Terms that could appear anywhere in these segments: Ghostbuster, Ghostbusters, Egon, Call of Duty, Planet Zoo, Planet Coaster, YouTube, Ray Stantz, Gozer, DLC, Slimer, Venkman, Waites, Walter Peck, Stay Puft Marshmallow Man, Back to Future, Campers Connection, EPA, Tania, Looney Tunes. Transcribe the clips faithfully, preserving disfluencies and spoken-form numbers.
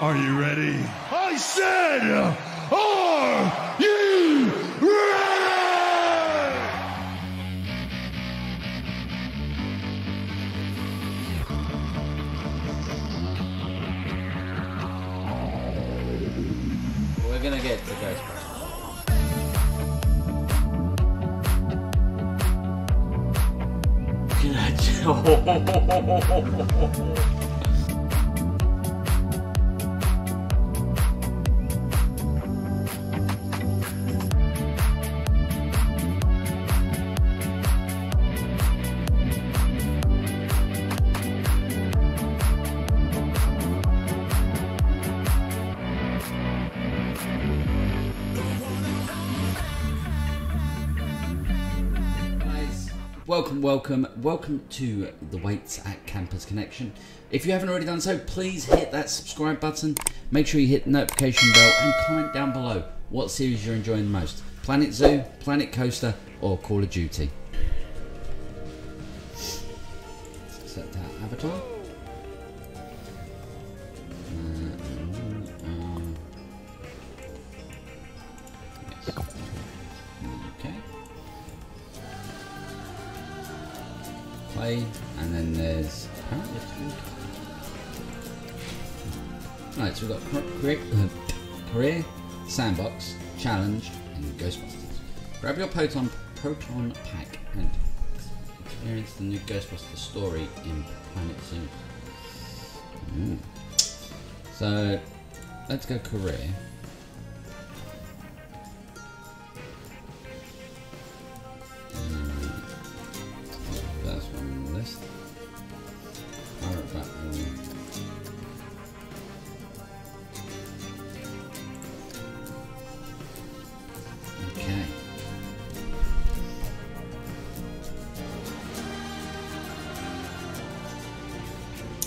Are you ready? I said, are you ready? We're gonna get the guys first. Welcome, welcome, welcome to the Waites at Campers Connection. If you haven't already done so, please hit that subscribe button. Make sure you hit the notification bell and comment down below what series you're enjoying the most. Planet Zoo, Planet Coaster or Call of Duty. Set that avatar. And then there's apparently three. Right, so we've got career, uh, career, sandbox, challenge, and Ghostbusters. Grab your proton proton pack and experience the new Ghostbusters story in Planet Zoo. Ooh. So let's go career.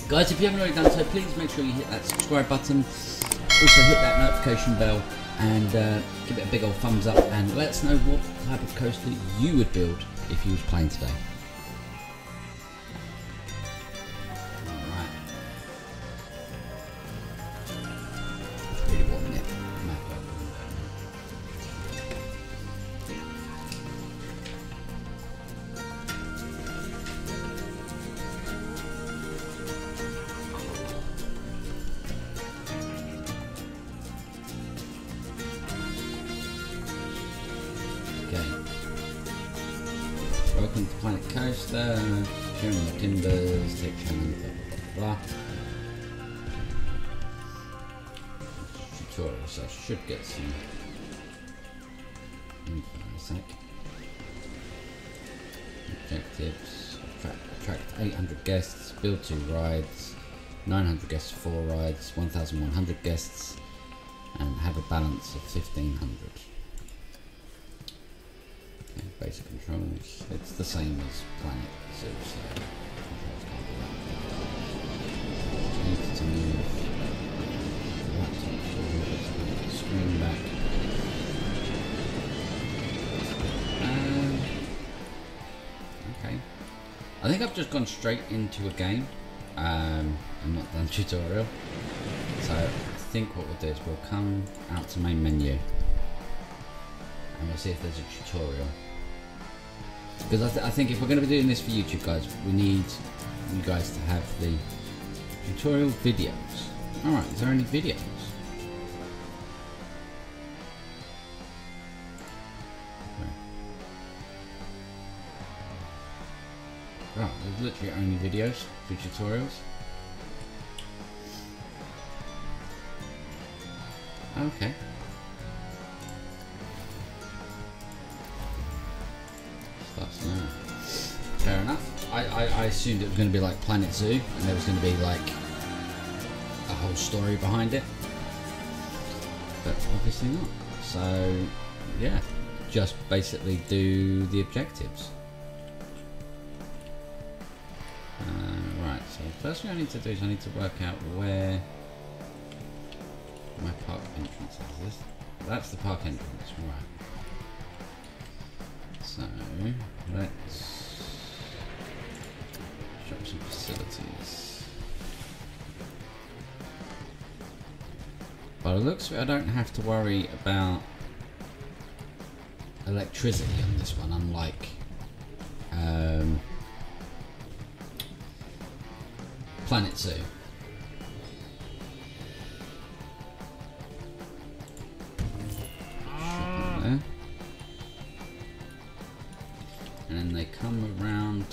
Guys, if you haven't already done so, please make sure you hit that subscribe button, also hit that notification bell, and uh, give it a big old thumbs up, and let us know what type of coaster you would build if you was playing today. Welcome to Planet Coaster, sharing the timbers, take challenge, blah, blah, blah. Tutorial, so I should get some info in a sec. Objectives, attract, attract eight hundred guests, build two rides, nine hundred guests, four rides, one thousand one hundred guests, and have a balance of fifteen hundred. Basic controls, it's the same as Planet Zoo, so controls can't be that. Need to move the laptop forward, the screen back. Um, okay. I think I've just gone straight into a game. Um, I'm not done tutorial. So I think what we'll do is we'll come out to main menu and we'll see if there's a tutorial. Because I, th I think if we're going to be doing this for YouTube, guys, we need you guys to have the tutorial videos. Alright, is there any videos? No. Right, there's literally only videos for tutorials. Okay. Fair enough. I, I, I assumed it was going to be like Planet Zoo and there was going to be like a whole story behind it, but obviously not. So yeah, just basically do the objectives. Uh, right, so first thing I need to do is I need to work out where my park entrance is. This, that's the park entrance, right. So, let's shop some facilities. By the looks of it, I don't have to worry about electricity on this one, unlike um, Planet Zoo. There. And they come around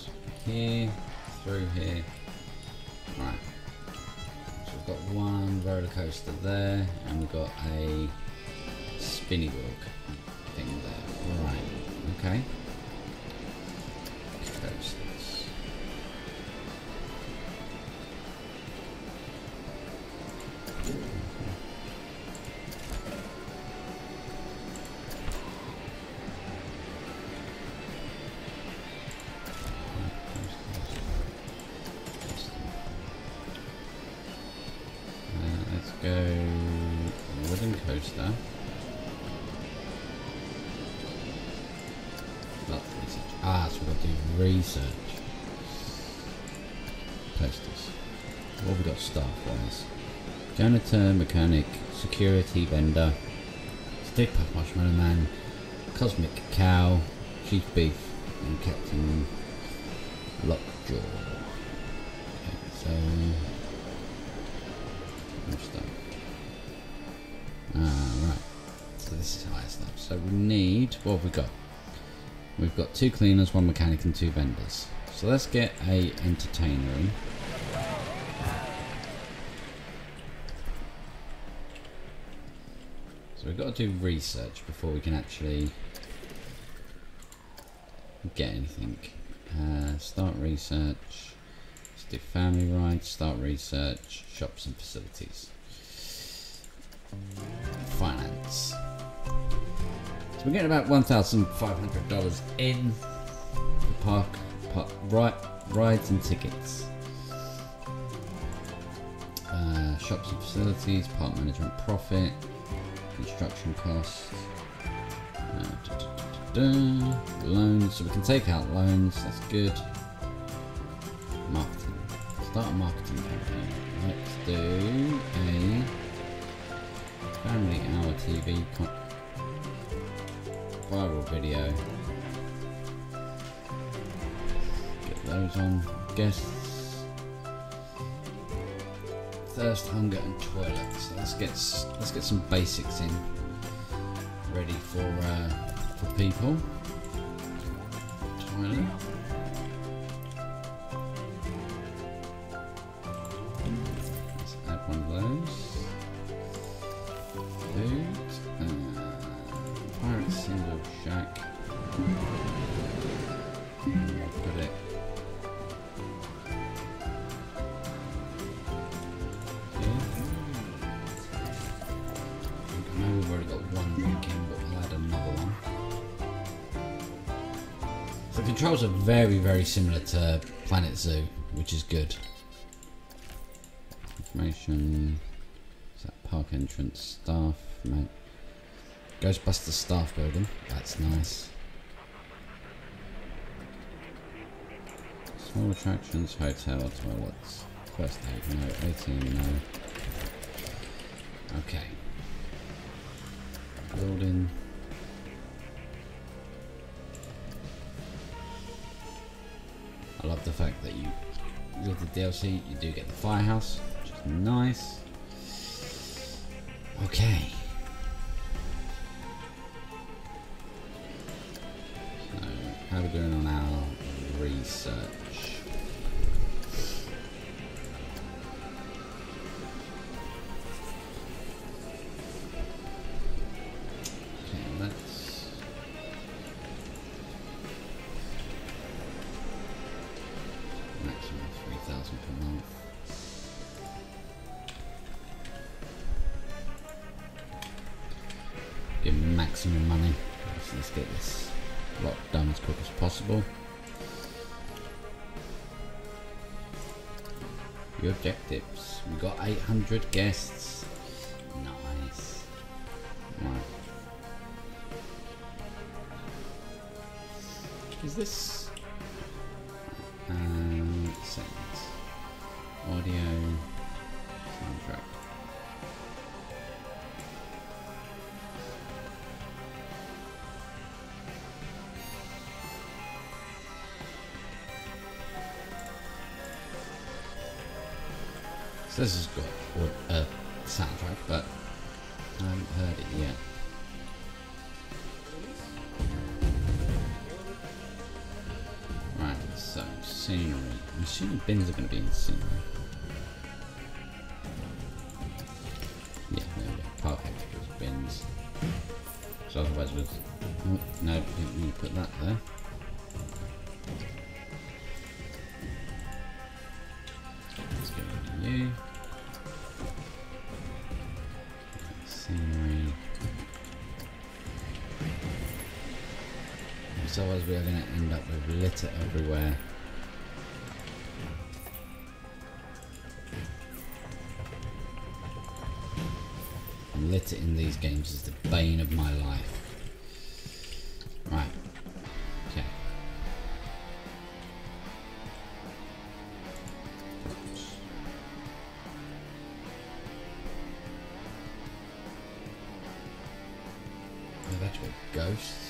here, through here. Right. So we've got one roller coaster there, and we've got a spinny wheel thing there. Right. Okay. Coasters. Janitor, mechanic, security vendor, Stay Puft Marshmallow Man, Cosmic Cow, Chief Beef, and Captain Lockjaw. Okay, so what's that? Ah, right. So this is higher stuff. So we need. What have we got? We've got two cleaners, one mechanic, and two vendors. So let's get a entertain room. We've got to do research before we can actually get anything. Uh, start research, let's do family rides, start research, shops and facilities. Finance. So we're getting about one thousand five hundred dollars in park, park right, rides and tickets. Uh, shops and facilities, park management profit. Construction costs, uh, da, da, da, da, da. Loans, so we can take out loans, that's good. Marketing, start a marketing campaign. Let's do a family hour T V con viral video. Get those on. Guests, thirst, hunger and toilet. So let's get let's get some basics in ready for uh, for people. Toilet. Let's add one of those. Food. Uh, pirate single shack. Put it. The controls are very, very similar to Planet Zoo, which is good. Information, is that park entrance, staff, mate. Ghostbusters staff building, that's nice. Small attractions, hotel, toilets, first aid, no, eighteen, no. Okay. Building. I love the fact that you, with the D L C, you do get the firehouse, which is nice. Okay. So, how are we doing on our research? Maximum money. So let's get this lot done as quick as possible. Your objectives. We got eight hundred guests. Nice. Right. Is this um, settings? Audio soundtrack. So this has got a soundtrack, but I haven't heard it yet. Right, so scenery. I'm assuming bins are going to be in scenery. Yeah, there we go. Park extras, bins. So otherwise we'll... Oh, no, didn't really put that there. Let's go over to you. Scenery. So otherwise we are going to end up with litter everywhere. And litter in these games is the bane of my life. Right. Okay. They've actually got ghosts.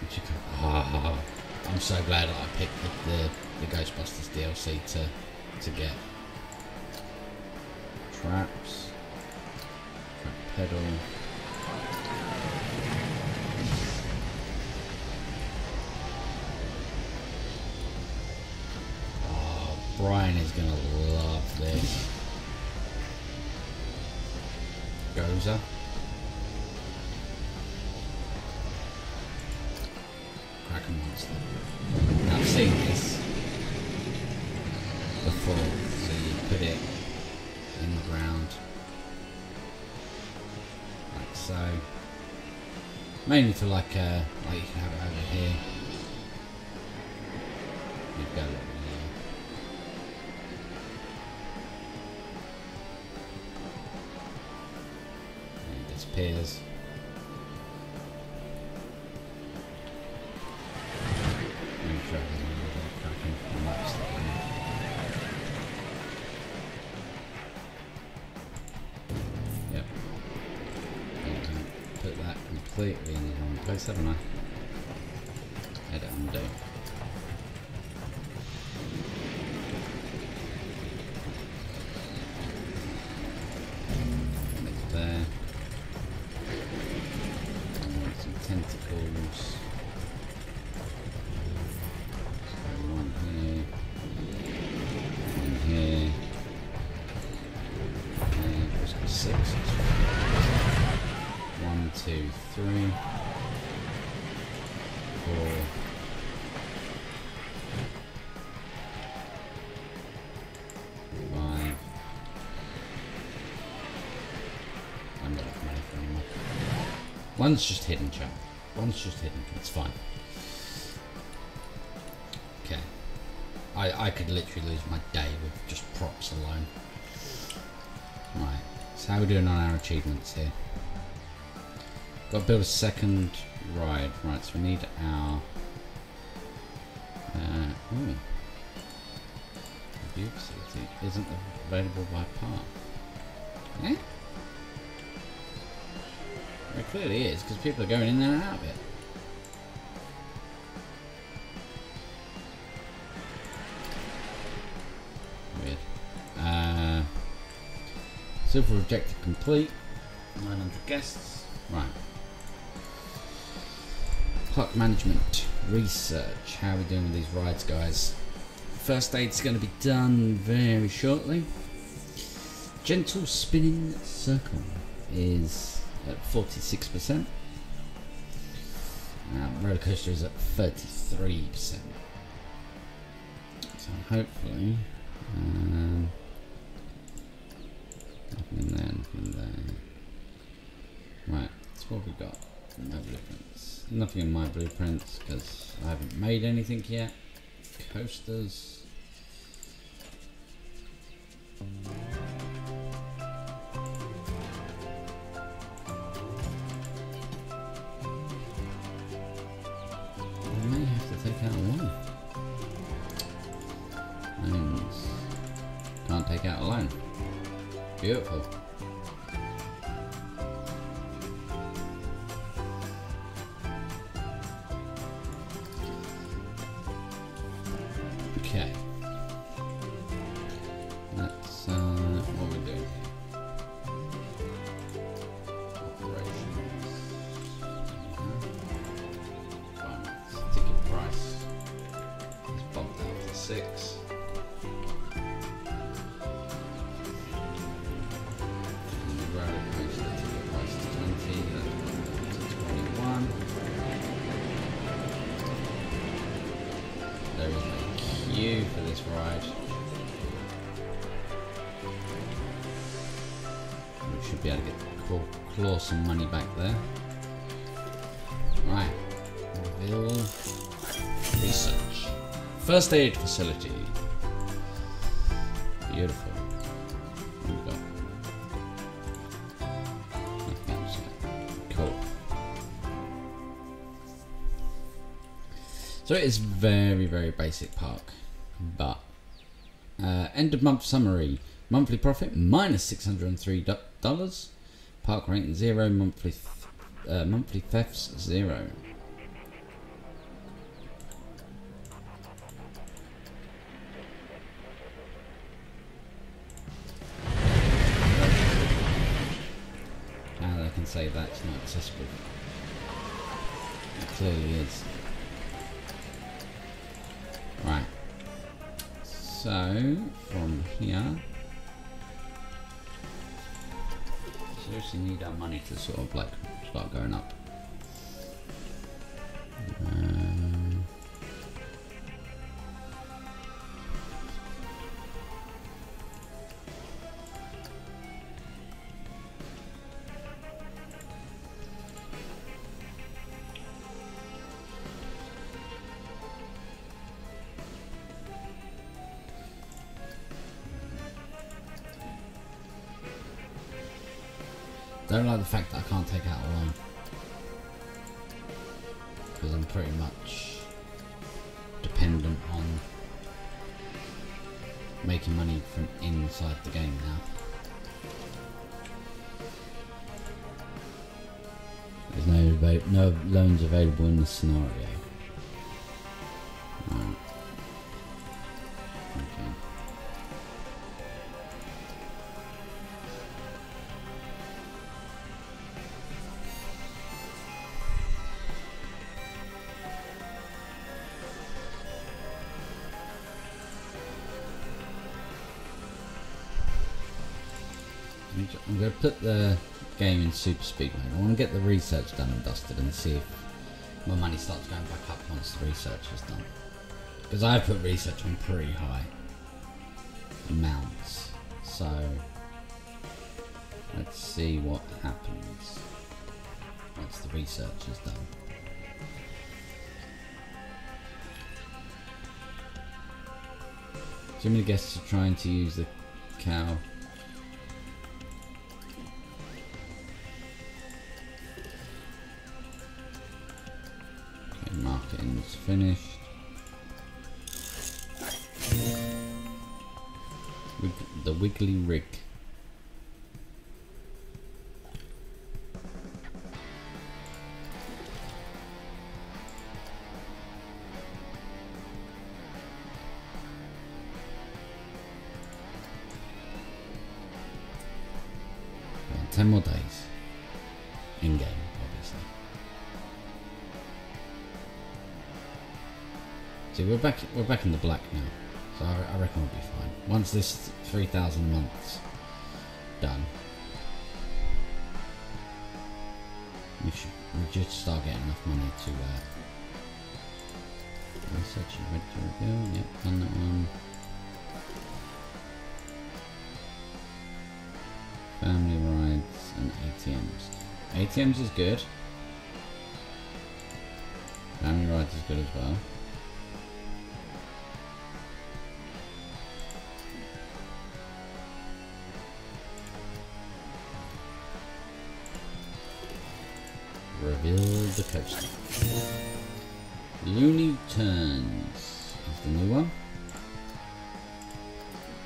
Which you can, ah, I'm so glad that I picked the, the, the Ghostbusters D L C to to get traps, trap pedal. Brian is gonna love this. Gozer. Kraken monster. I've seen this before, so you put it in the ground. Like so. Mainly for like uh like you can have it over here. You've got it. Peers. Yep. Put that completely in the wrong place, haven't I? Edit undo. One's just hidden, chap. One's just hidden. It's fine. Okay. I, I could literally lose my day with just props alone. Right. So how are we doing on our achievements here? Got to build a second ride. Right, so we need our... Uh, ooh. The view facility isn't available by park. Eh? It clearly is, because people are going in and out of it. Weird. Uh, silver objective complete. nine hundred guests. Right. Park management. Research. How are we doing with these rides, guys? First aid's going to be done very shortly. Gentle spinning circle is... at forty-six percent. Now, roller coaster is at thirty-three percent. So hopefully, um, nothing there, nothing there. Right, that's what we got. No blueprints. Nothing in my blueprints because I haven't made anything yet. Coasters. Beautiful. Okay. six. For this ride, we should be able to get claw, claw some money back there. Right, reveal, research, first aid facility. Beautiful. Here we go. Cool. So it is very, very basic park. But uh, end of month summary, monthly profit minus six hundred three dollars, park rank zero, monthly th uh, monthly thefts zero. Now they can say that's not accessible. It clearly is. Right. So, from here, seriously need our money to sort of like start going up. Um, I don't like the fact that I can't take out a loan, because I'm pretty much dependent on making money from inside the game now. There's no, no loans available in this scenario. Right. Okay. I'm going to put the game in super speed mode. I want to get the research done and dusted and see if my money starts going back up once the research is done. Because I put research on pretty high amounts. So, let's see what happens once the research is done. Too many guests are trying to use the cow. Marketing is finished. Wig the wiggly rig. Well, ten more days. In game, obviously. See, we're back. We're back in the black now, so I, I reckon we'll be fine. Once this three thousand months done, we should we just start getting enough money to. Uh, research and ready to reveal. Yep, done that one. Family rides and A T Ms. A T Ms is good. Family rides is good as well. Reveal the coaster. Looney Tunes is the new one.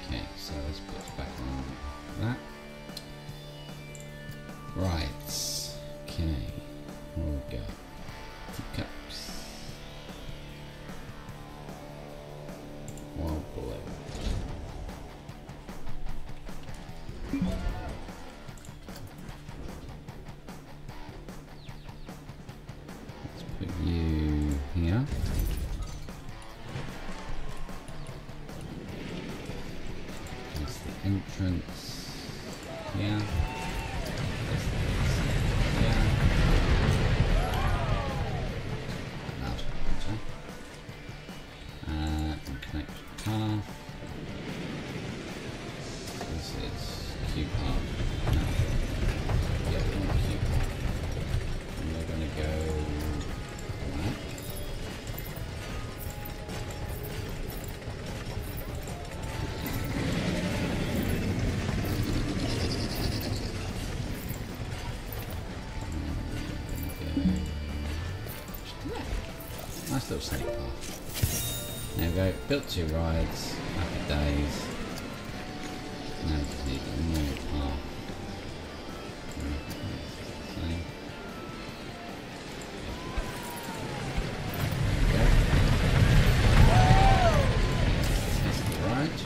Okay, so let's put it back on that. Right. Okay. Here we go. Teacups. Wild blue. Put you here. entrance. Yeah. Little snake path. There we go. Built two rides. Happy days. Now just need a new path. Same. There we go. That's the ride.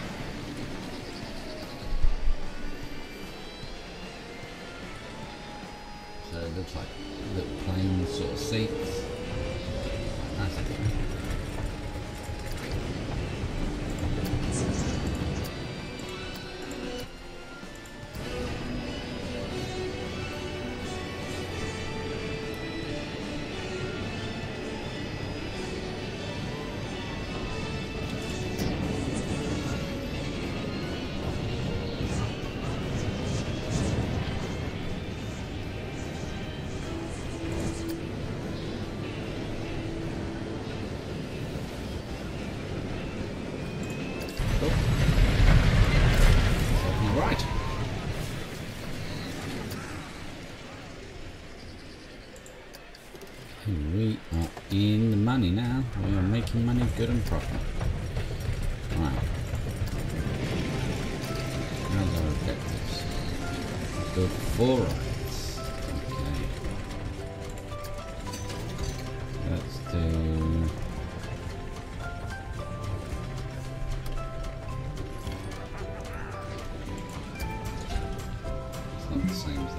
So it looks like little plane sort of seats. Now we are making money good and proper. Right. Those are objectives. Build four rides. Okay. Let's do. It's not the same thing.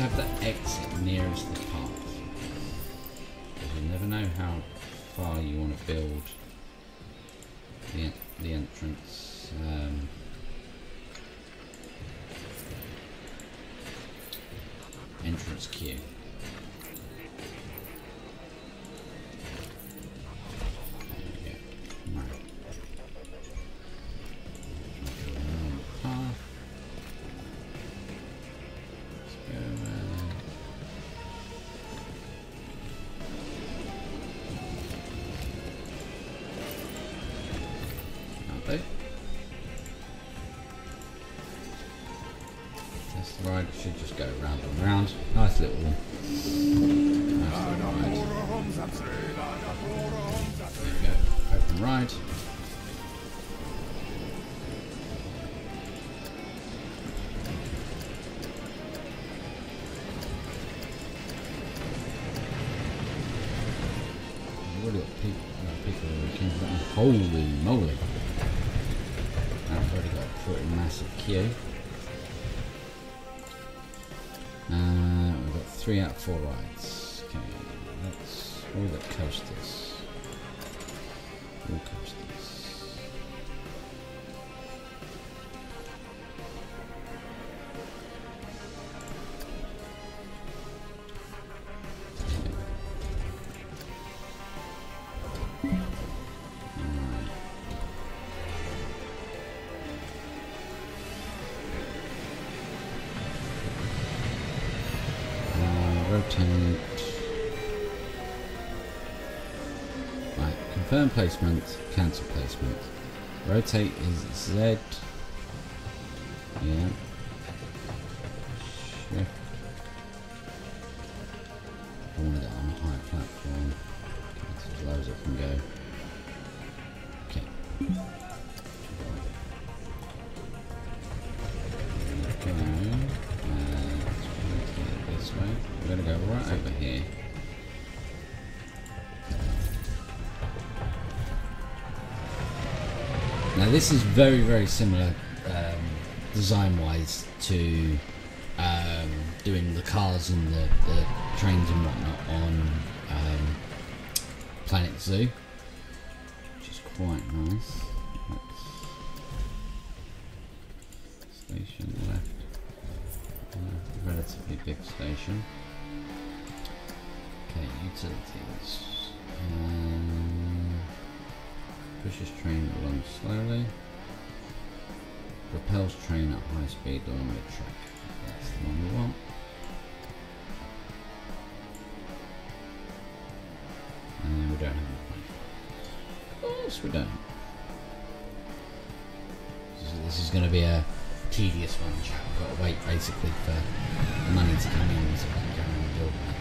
Have the exit nearest the path. You never know how far you want to build the, en the entrance. Um, entrance queue. Right, it should just go round and round. Nice little, nice little ride. There we go. Open ride. What are people? People who came from? Holy moly! I've already got a pretty massive queue. Uh, we've got three out of four rides. Okay, that's all the coasters. All coasters. Okay. Alright. rotate. Right, confirm placement, cancel placement. Rotate is Z. Yeah. Shift. I want to get on a higher platform. That's as low as I can go. Okay. There we go. Uh, let's rotate it this way. We're going to go right over here. Now this is very, very similar um, design-wise to um, doing the cars and the, the trains and whatnot on um, Planet Zoo, which is quite nice. That's station left, uh, relatively big station. Okay, utilities. Um, Pushes train along slowly. Propels train at high speed along the track. That's the one we want. And then we don't have a plan. Of course we don't. So this is going to be a tedious one. We've got to wait basically for the money to come in so we can go and build that.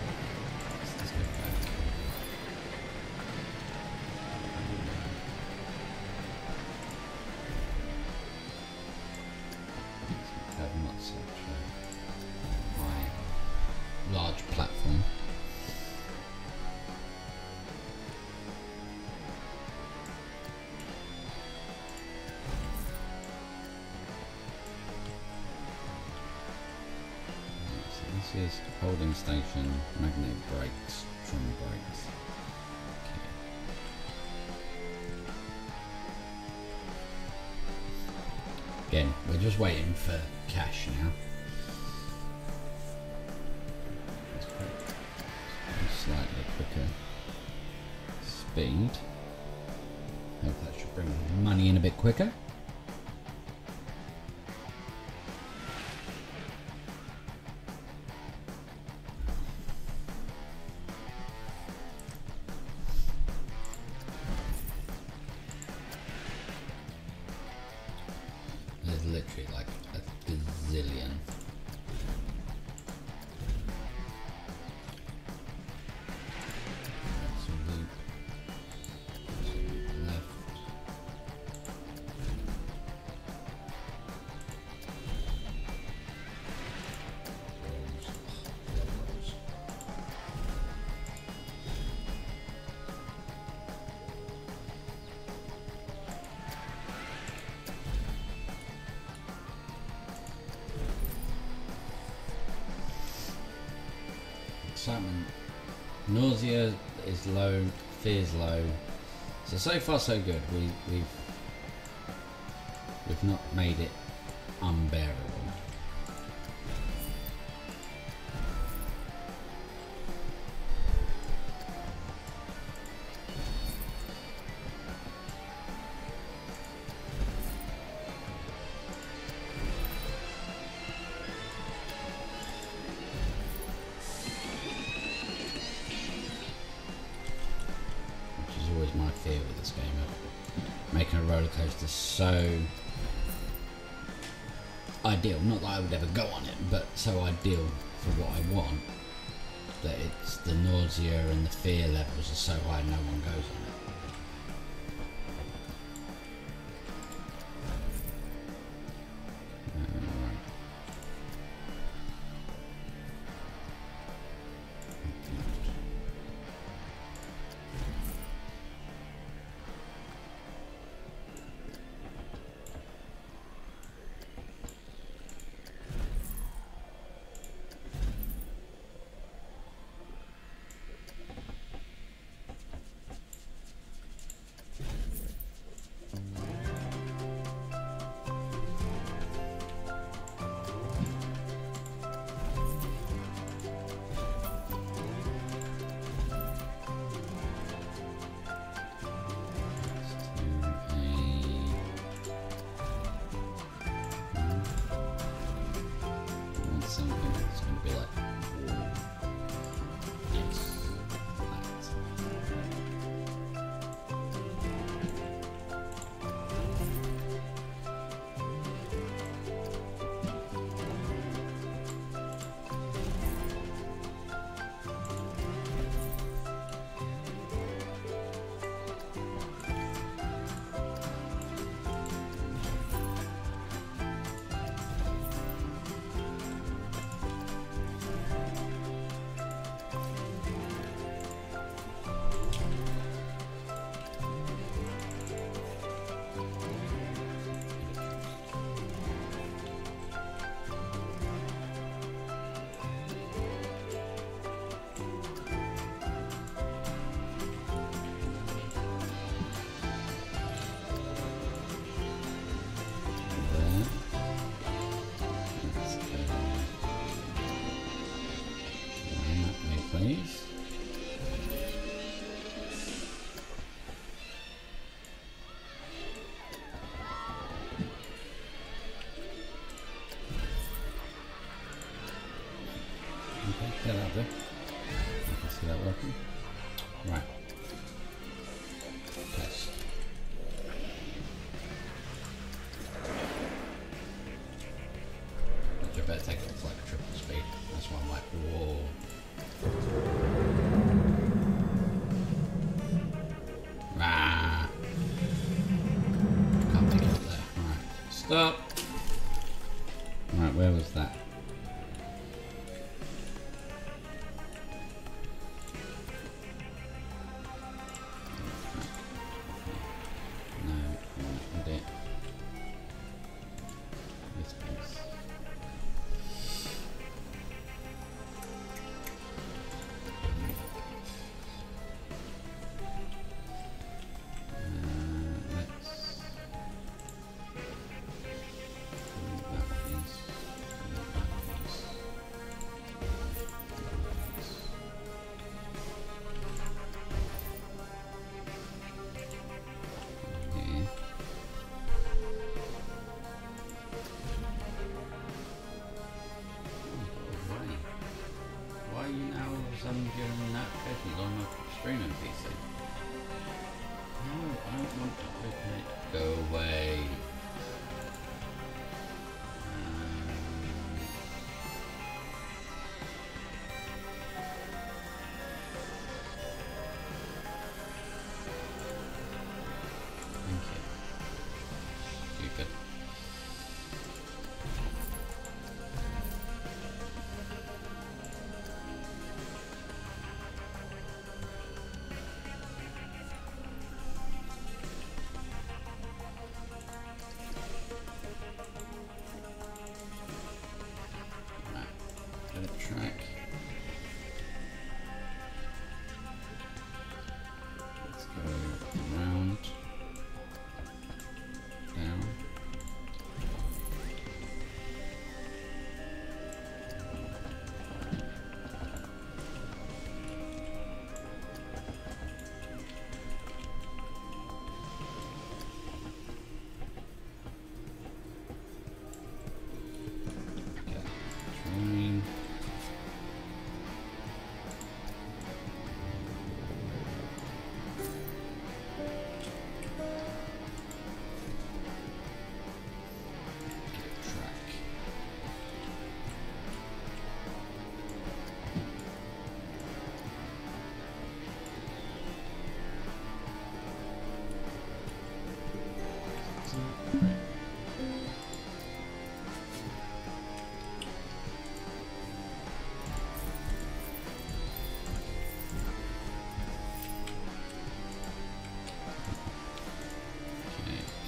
This is holding station, magnetic brakes, trim brakes. Okay. Again, we're just waiting for cash now. Slightly quicker speed. Hope that should bring money in a bit quicker. Excitement. Nausea is low, fear's low. So so far so good. We we've we've not made it unbearable. So ideal, not that I would ever go on it, but so ideal for what I want that it's the nausea and the fear levels are so high no one goes on it. better take off like a triple speed. That's why I'm like, whoa. Ah. Can't take it up there. Alright, stop. Alright, where was that?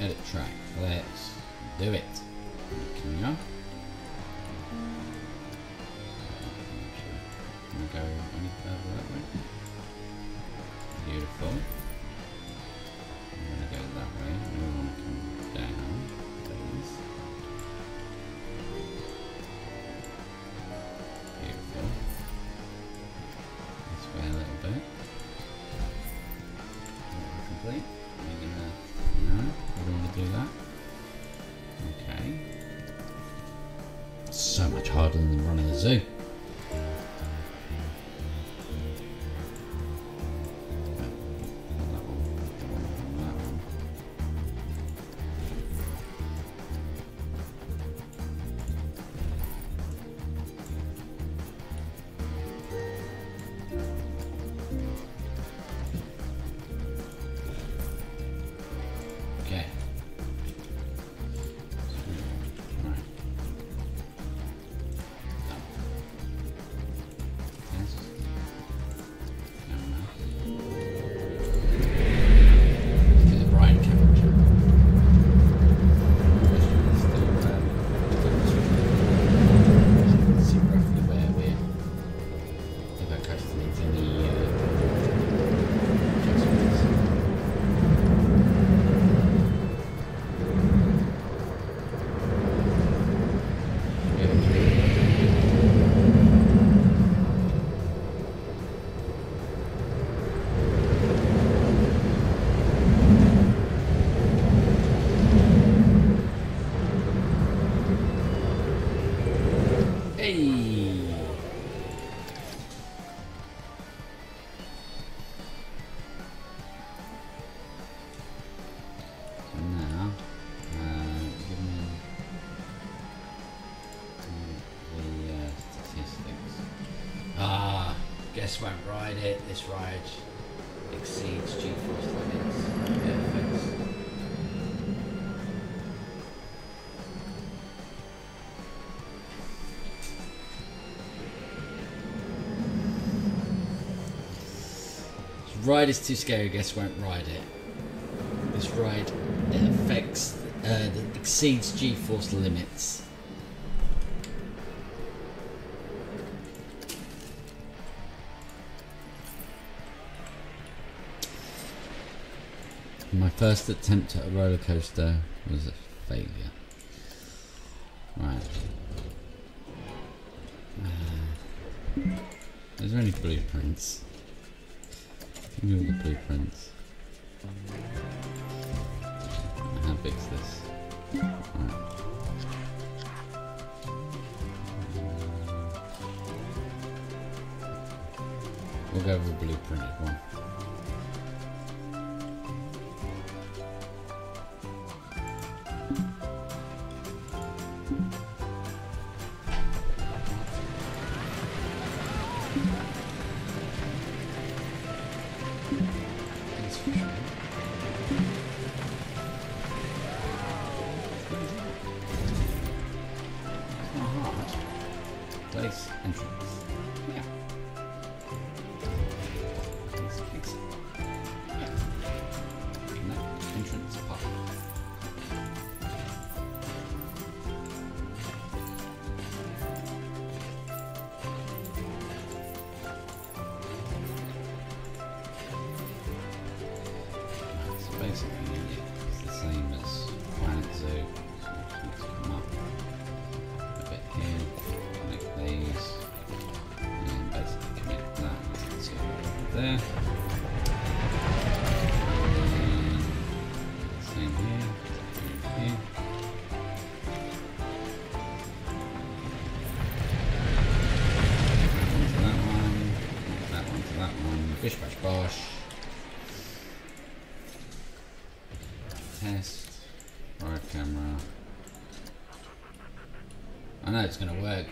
Edit track. Let's do it. Can you? I'm gonna go any further that way. Beautiful. I'm gonna go that way. We want to come down. Please. Beautiful. This way a little bit. Complete. Do that. Okay. So much harder than running a zoo. Now, uh, give me... Uh, This won't ride it. This ride exceeds G-force limits. Perfect. This ride is too scary. Guess won't ride it. This ride affects, uh, exceeds G-force limits. My first attempt at a roller coaster was a failure. Right. Uh, is there any blueprints? Give me all the blueprints. How big is this? Right. We'll go with a blueprinted one.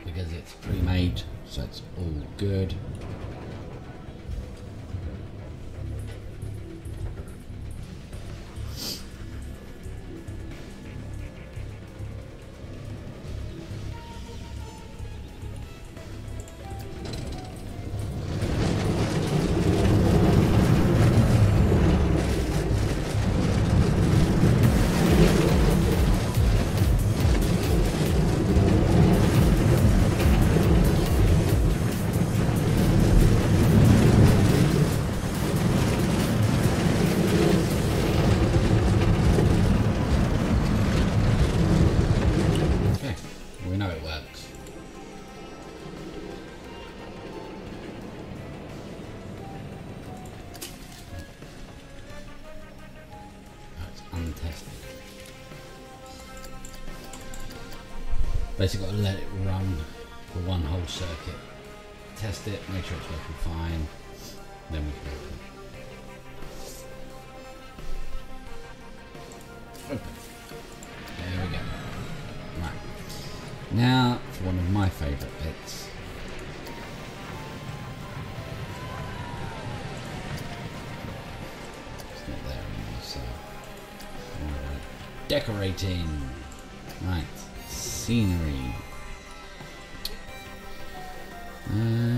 Because it's pre-made, so it's all good. Basically, got to let it run for one whole circuit, test it, make sure it's working fine, then we can open. Open. There we go. Right. Now for one of my favourite bits. It's not there anymore, so. Right. Decorating. Right. Scenery. Uh,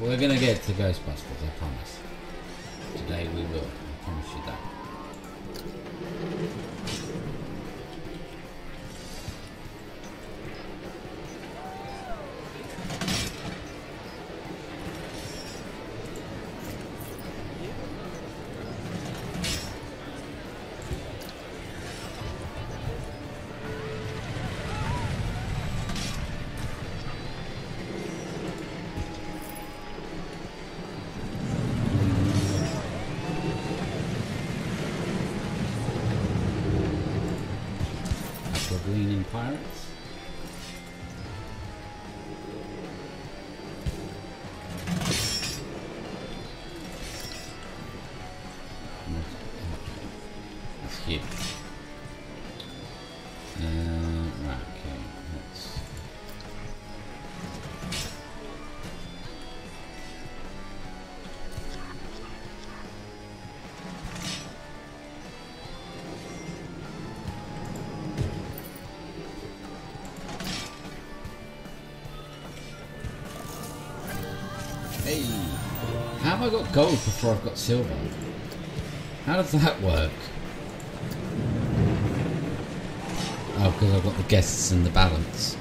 We're going to get to Ghostbusters, I promise. Today we will, I promise you that. How have I got gold before I've got silver? How does that work? Oh, because I've got the guests and the balance.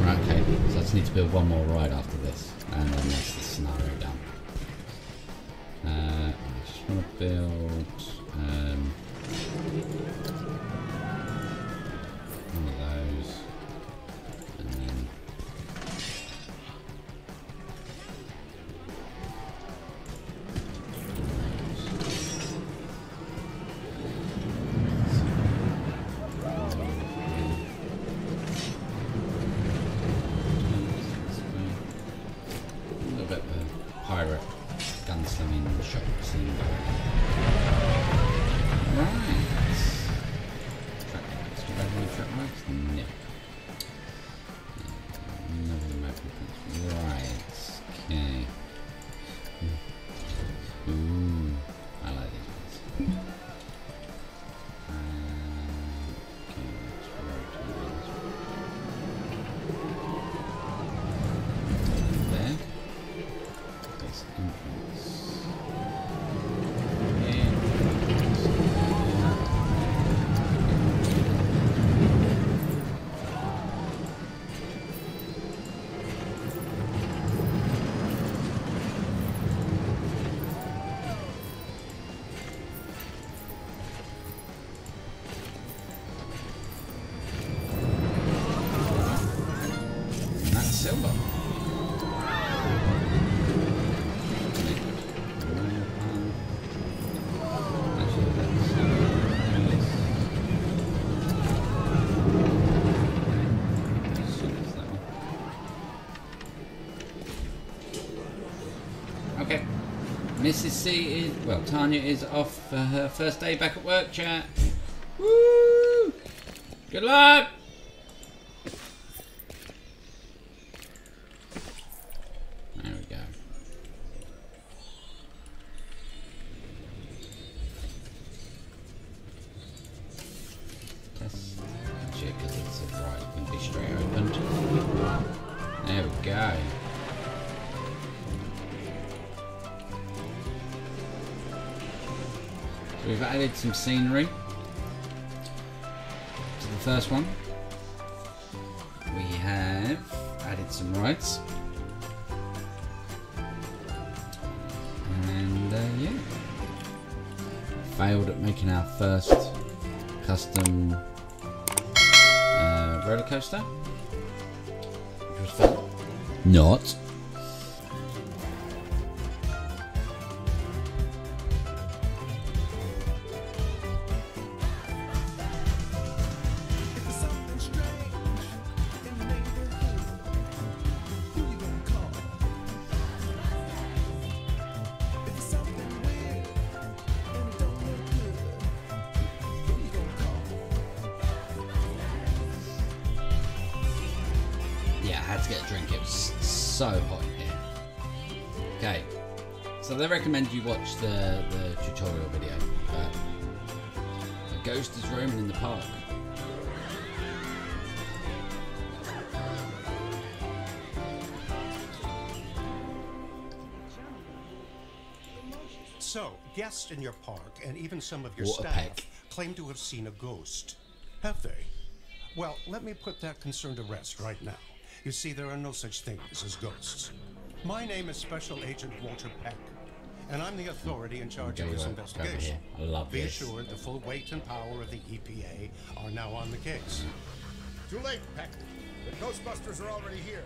Right, okay, so I just need to build one more ride after this, and then that's the scenario done. Uh, I just want to build um, one of those. Missus C is, well, Tanya is off for her first day back at work, chat. Woo! Good luck! There we go. Test. Actually, because it's a right, it can be straight opened. There we go. We've added some scenery to the first one. We have added some rides. And uh, yeah, failed at making our first custom uh, roller coaster, which was fun. Not. You watch the, the tutorial video, but a ghost is roaming in the park. So, guests in your park and even some of your Walter staff Peck. claim to have seen a ghost. Have they? Well, let me put that concern to rest right now. You see, there are no such things as ghosts. My name is Special Agent Walter Peck, and I'm the authority in charge of this investigation. I love Be assured the full weight and power of the E P A are now on the case. Too late, Peck. The Ghostbusters are already here.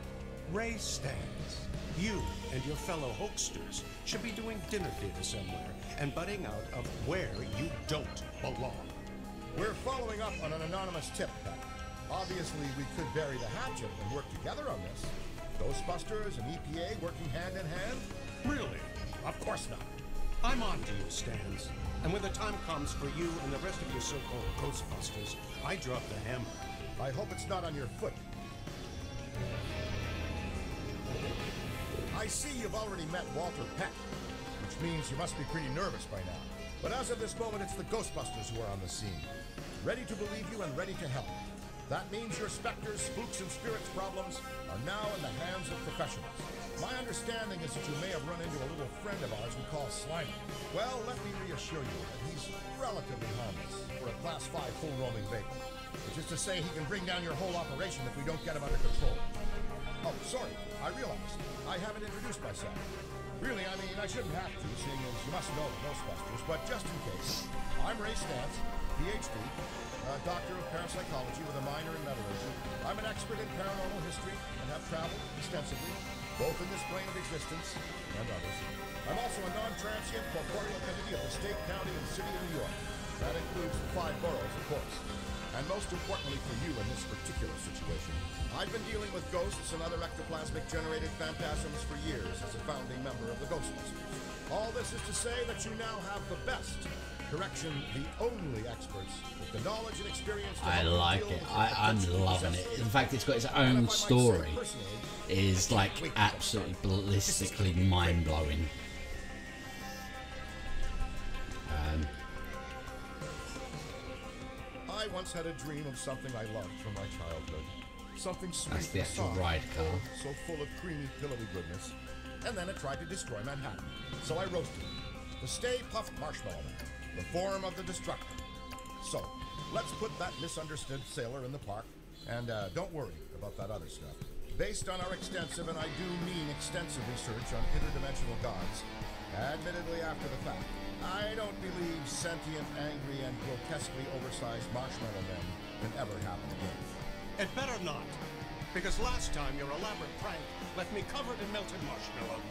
Ray Stantz, you and your fellow hoaxsters should be doing dinner theater somewhere and butting out of where you don't belong. We're following up on an anonymous tip, Peck. Obviously, we could bury the hatchet and work together on this. Ghostbusters and E P A working hand in hand? Really? Of course not. I'm on to you, Stantz. And when the time comes for you and the rest of your so-called Ghostbusters, I drop the hammer. I hope it's not on your foot. I see you've already met Walter Peck, which means you must be pretty nervous by now. But as of this moment, it's the Ghostbusters who are on the scene. Ready to believe you and ready to help. That means your specters, spooks, and spirits problems are now in the hands of professionals. My understanding is that you may have run into a little friend of ours we call Slimer. Well, let me reassure you that he's relatively harmless for a Class five full-roaming vehicle. Which is to say he can bring down your whole operation if we don't get him under control. Oh, sorry, I realized. I haven't introduced myself. Really, I mean, I shouldn't have to, seeing as you must know the Ghostbusters, but just in case, I'm Ray Stantz, P H D, a doctor of parapsychology with a minor in metallurgy. I'm an expert in paranormal history and have traveled extensively, both in this plane of existence and others. I'm also a non-transient corporeal entity of the state, county, and city of New York. That includes the five boroughs, of course. And most importantly for you in this particular situation, I've been dealing with ghosts and other ectoplasmic-generated phantasms for years as a founding member of the Ghostbusters. All this is to say that you now have the best. Correction, the only experts with the knowledge and experience. I like it. I, I'm loving it. In fact, it's got its own story. It is like absolutely ballistically mind-blowing. Um, I once had a dream of something I loved from my childhood. Something sweet that's the actual ride car. So full of creamy, pillowy goodness. And then it tried to destroy Manhattan. So I roasted it. The Stay Puft Marshmallow Man. The form of the destructor. So, let's put that misunderstood sailor in the park, and uh, don't worry about that other stuff. Based on our extensive, and I do mean extensive, research on interdimensional gods, admittedly after the fact, I don't believe sentient, angry, and grotesquely oversized marshmallow men can ever happen again. It better not, because last time your elaborate prank left me covered in melted marshmallow.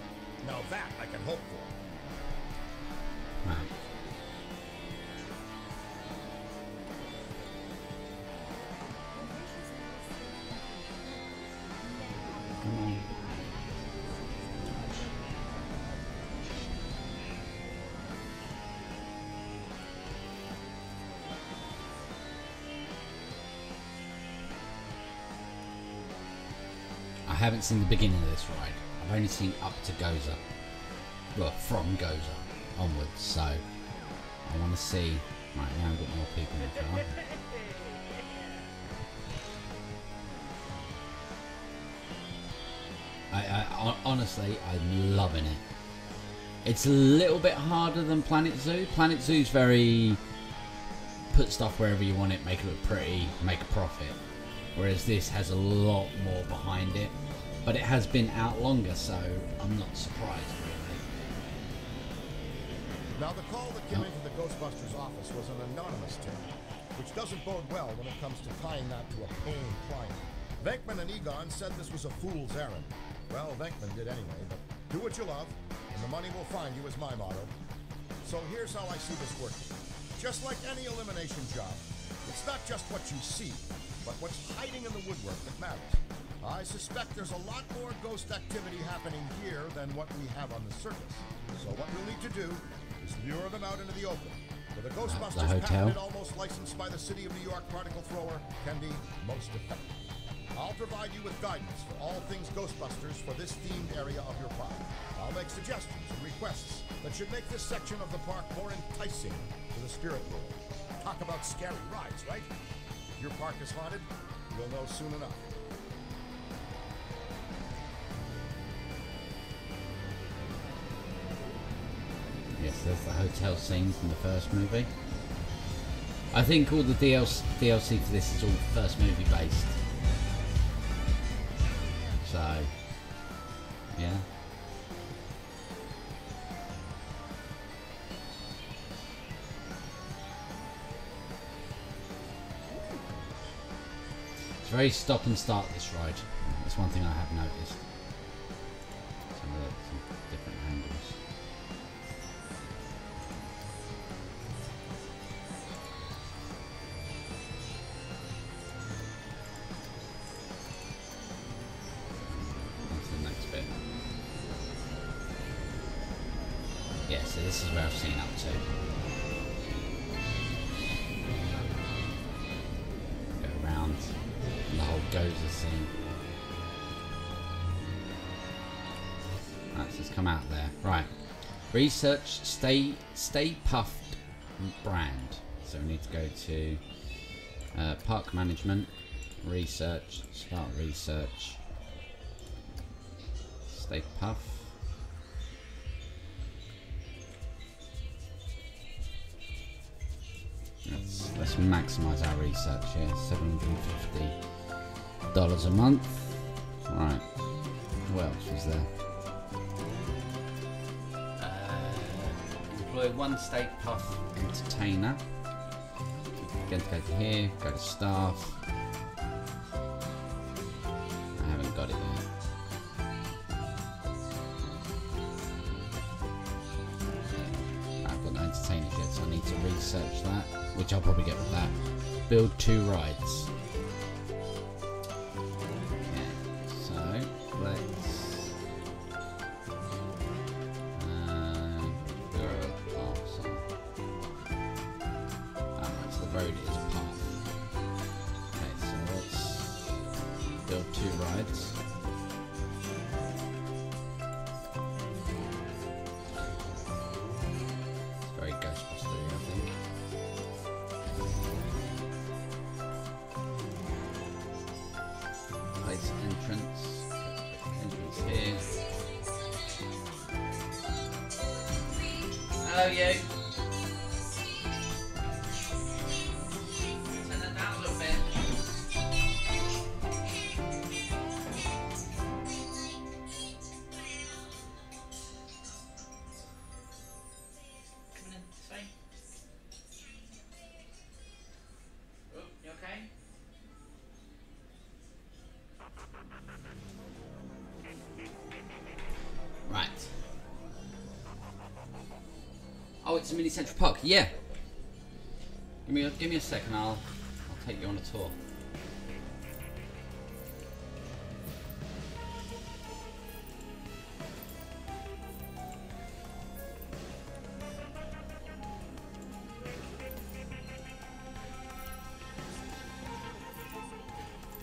Now that I can hope for. Wow. I haven't seen the beginning of this ride. I've only seen up to Gozer, well, from Gozer onwards. So I want to see. Right now, I've got more people in the car. I, I, honestly, I'm loving it. It's a little bit harder than Planet Zoo. Planet Zoo's very put stuff wherever you want it, make it look pretty, make a profit. Whereas this has a lot more behind it, but it has been out longer, so I'm not surprised really. Now the call that came oh. into the Ghostbusters office was an anonymous tip, which doesn't bode well when it comes to tying that to a paying client. Venkman and Egon said this was a fool's errand. Well, Venkman did anyway, but do what you love, and the money will find you is my motto. So here's how I see this working. Just like any elimination job, it's not just what you see, but what's hiding in the woodwork that matters. I suspect there's a lot more ghost activity happening here than what we have on the surface. So what we'll need to do is lure them out into the open, where the Ghostbusters patented, almost licensed by the City of New York particle thrower, can be most effective. I'll provide you with guidance for all things Ghostbusters for this themed area of your park. I'll make suggestions and requests that should make this section of the park more enticing to the spirit world. Talk about scary rides, right? If your park is haunted, you'll know soon enough. Yeah, because there's the hotel scene from the first movie. I think all the D L C for this is all first movie based. So, yeah. It's very stop and start, this ride. That's one thing I have noticed. Some of the some different angles. This is where I've seen up to. Go around the whole Gozer scene. That's just come out there. Right. Research Stay Stay Puft brand. So we need to go to uh, park management, research, start research. Stay Puft. Let's, let's maximise our research here, seven hundred fifty dollars a month. Alright, what else was there? Uh, employ one Stay Puft entertainer. Again, to go to here, go to staff. I haven't got it yet. So I need to research that, which I'll probably get with that. Build two rides. Yeah, so let's uh, go oh, so. Alright, so the road is a path. Okay, so let's build two rides. Hello, you. Turn it down a little bit. Come in, this way. Oh, you okay? Right. Oh, it's a mini Central Park. Yeah. Give me a, give me a second. I'll I'll take you on a tour.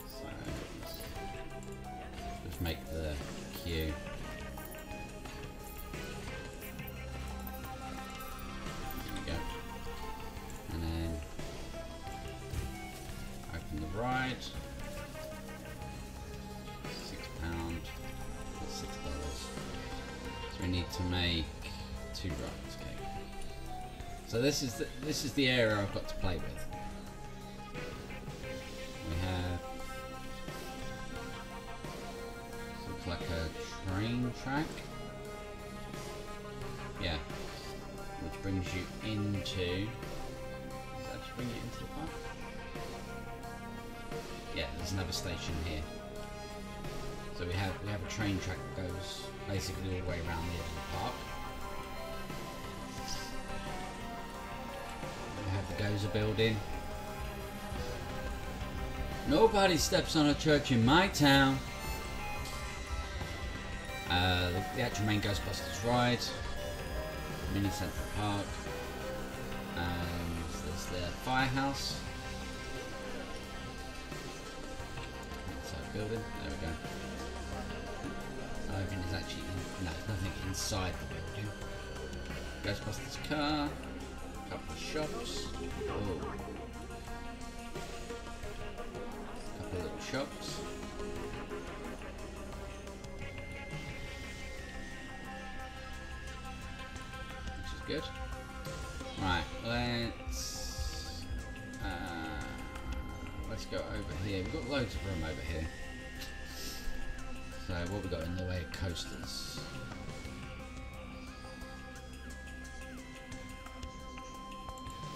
So let's make the queue. So this is the, this is the area I've got to play with. We have looks like a train track. Yeah, which brings you into. Does that actually bring you into the park? Yeah, there's another station here. So we have we have a train track that goes basically all the way around the edge of the park. Gozer building. Nobody steps on a church in my town. Uh, the, the actual main Ghostbusters ride. Mini Central Park. Um, so there's the firehouse. Inside building. There we go. Oven is actually in, no, nothing inside the building. Ghostbusters car. Couple of shops. Oh. Couple of little shops. Which is good. Right, let's uh, let's go over here. We've got loads of room over here. So what we got in the way of coasters?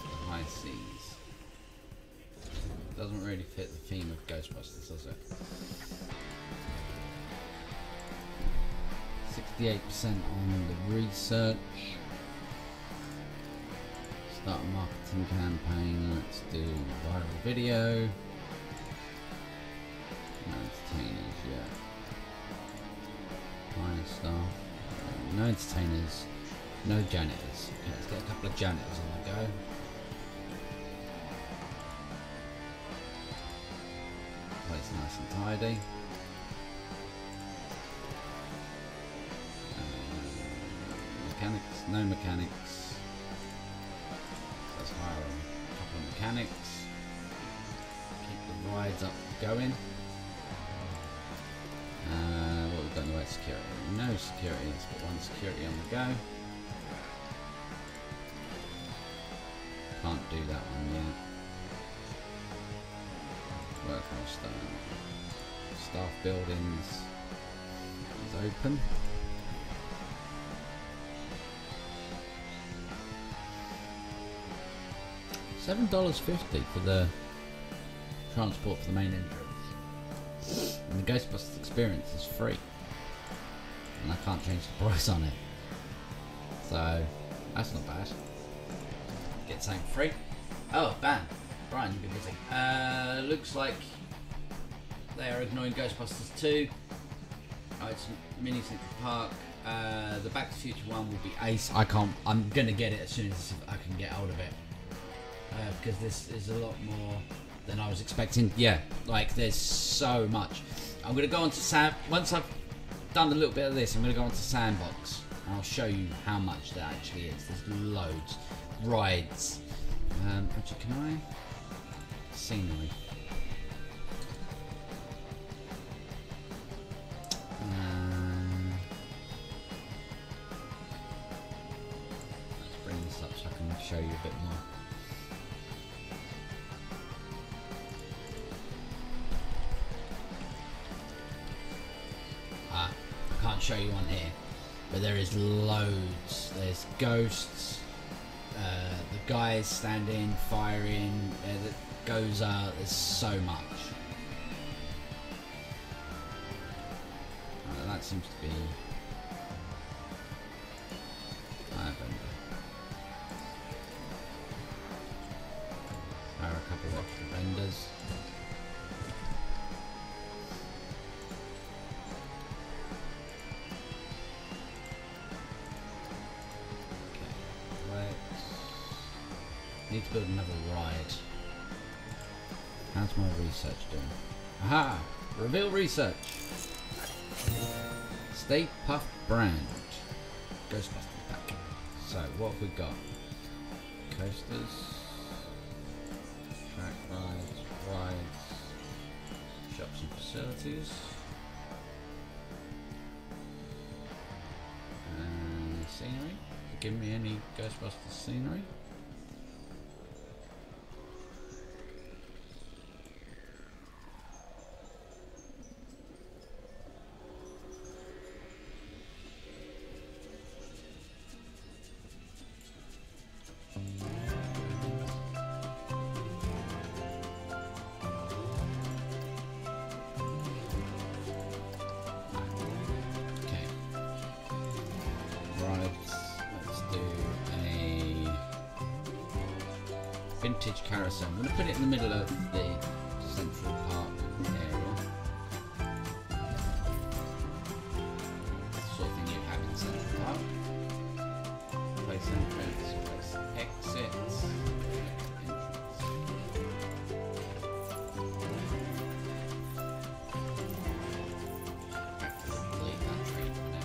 The high seas. Doesn't really fit the theme of Ghostbusters, does it? sixty-eight percent on the research. Start a marketing campaign. Let's do viral video. No entertainers yet. Hire staff. No entertainers. No janitors. Okay, let's get a couple of janitors on the go. Place nice and tidy. Mechanics, no mechanics. Let's hire a couple of mechanics. Keep the rides up going. Uh, what we've done about security? No security. Let's put one security on the go. Can't do that one yet. Work on stone. Staff buildings is open. seven dollars fifty for the transport for the main entrance. And the Ghostbusters experience is free. And I can't change the price on it. So, that's not bad. Get something free. Oh, ban. Brian, you've been busy. Uh, looks like they're ignoring Ghostbusters two. Oh, it's Mini Central Park. Uh, the Back to Future one will be ace. I can't, I'm gonna get it as soon as I can get hold of it. Uh, because this is a lot more than I was expecting. Yeah, like there's so much. I'm going to go on to Sand... Once I've done a little bit of this, I'm going to go on to Sandbox. And I'll show you how much that actually is. There's loads. Rides. Um, actually, can I... Scenery. Uh, let's bring this up so I can show you a bit more. Show you on here, but there is loads. There's ghosts, uh, the guys standing, firing, uh, the Gozer. There's so much. Uh, that seems to be. I don't know. There are a couple of extra vendors. Need to build another ride. How's my research doing? Aha! Reveal research! Stay Puft brand. Ghostbusters back. So, what have we got? Coasters. Track rides. Rides. Shops and facilities. And scenery. Give me any Ghostbusters scenery. Vintage carousel. I'm going to put it in the middle of the Central Park area. That's the sort of thing you have in Central Park. Place entrance, place exits, entrance. Have to delete that train for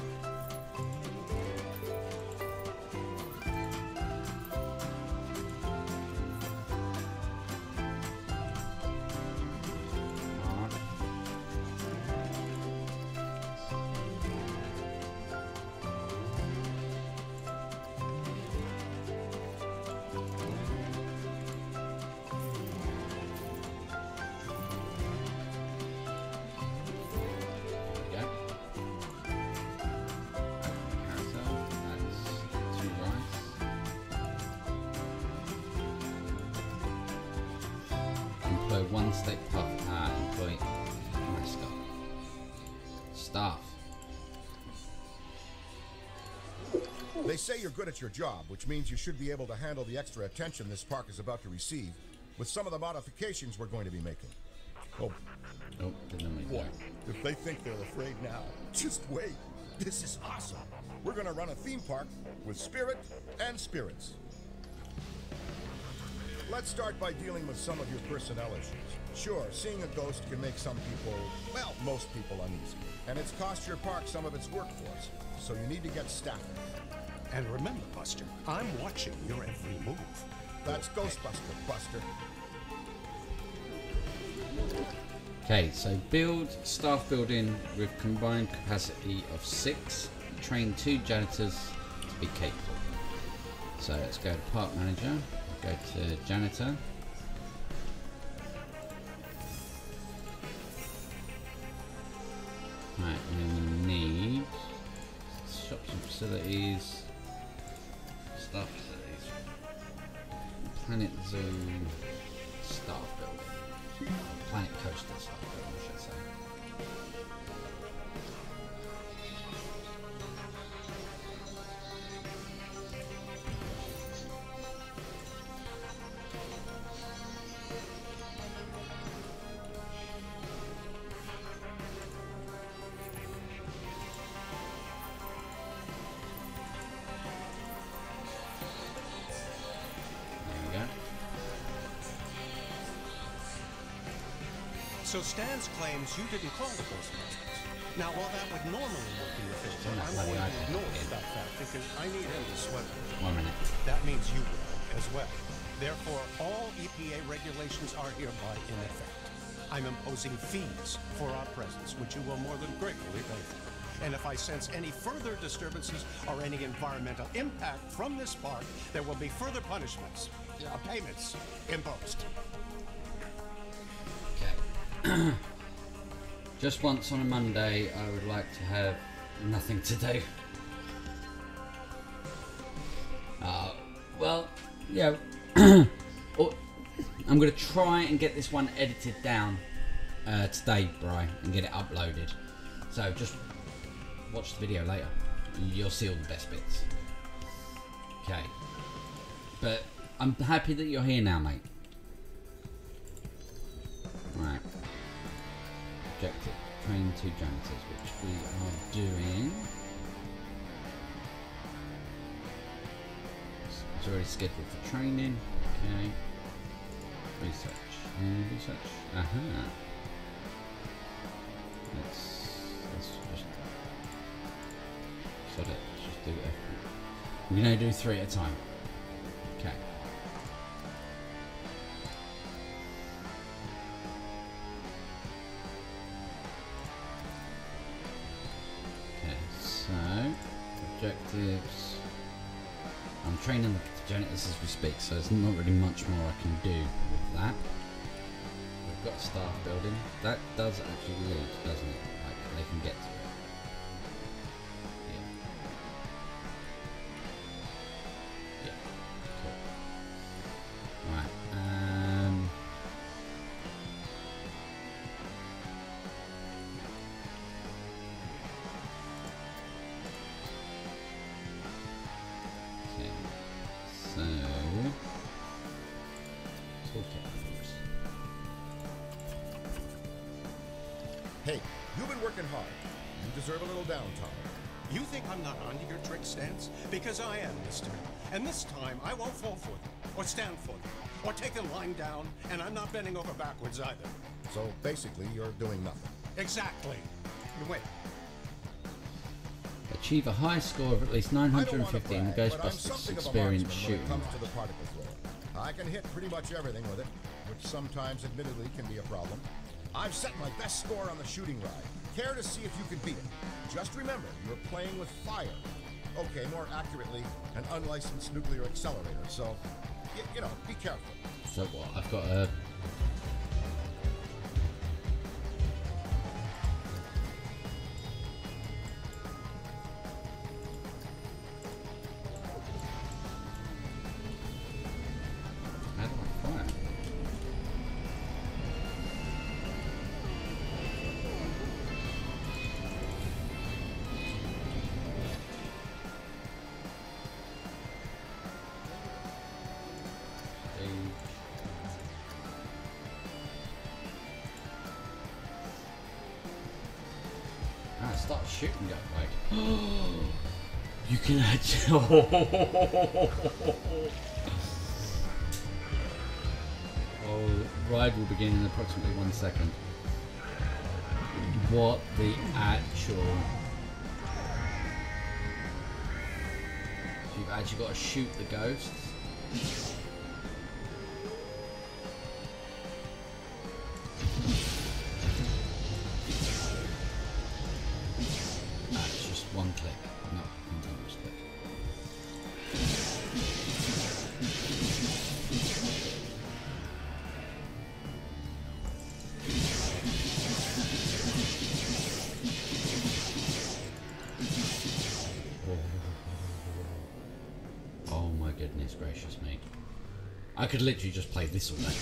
one Stay Puft are employed mascot. Staff. They say you're good at your job, which means you should be able to handle the extra attention this park is about to receive with some of the modifications we're going to be making. Oh, oh boy, if they think they're afraid now, just wait. This is awesome. We're going to run a theme park with spirit and spirits. Let's start by dealing with some of your personnel issues. Sure, seeing a ghost can make some people, well, most people uneasy. And it's cost your park some of its workforce, so you need to get staffing. And remember, Buster, I'm watching your every move. That's Ghostbuster, Buster. Okay, so build staff building with combined capacity of six. Train two janitors to be capable. So let's go to park manager, go to janitor. Right, we need shops and facilities, staff facilities, Planet Zoo staff building, or Planet Coaster staff building, I should say. So Stantz claims you didn't call the Ghostbusters. Now, while that would normally work in your favor, I'm going to ignore that fact because I need him to sweat. One minute. That means you will as well. Therefore, all E P A regulations are hereby in effect. I'm imposing fees for our presence, which you will more than gratefully pay for. And if I sense any further disturbances or any environmental impact from this park, there will be further punishments, uh, payments imposed. Just once on a Monday, I would like to have nothing to do. Uh, well, yeah. Or, I'm going to try and get this one edited down uh, today, Bri, and get it uploaded. So just watch the video later. And you'll see all the best bits. Okay. But I'm happy that you're here now, mate. Right. Objective, train two janitors, which we are doing. It's already scheduled for training. Okay. Research. And research. Aha. Uh-huh. Let's, let's just sort it. Let's just do it. We're going to do three at a time. Okay. Objectives. I'm training the janitors as we speak, so there's not really much more I can do with that. We've got staff building. That does actually lead, doesn't it? Like they can get to it. Yeah. Yeah. Cool. Right. Um. Hey, you've been working hard. You deserve a little downtime. You think I'm not onto your trick, Stantz? Because I am, mister. And this time, I won't fall for them, or stand for them, or take them lying down, and I'm not bending over backwards either. So, basically, you're doing nothing. Exactly. Wait. Achieve a high score of at least nine hundred fifty in the Ghostbusters experience shooting. I can hit pretty much everything with it, which sometimes, admittedly, can be a problem. I've set my best score on the shooting ride. Care to see if you can beat it. Just remember, you're playing with fire. Okay, more accurately, an unlicensed nuclear accelerator. So, y you know, be careful. So what? I've got a... How do I fire? shooting gun like? You can actually. Oh, ride will begin in approximately one second. What the actual? You've actually got to shoot the ghosts. I could literally just play this all day.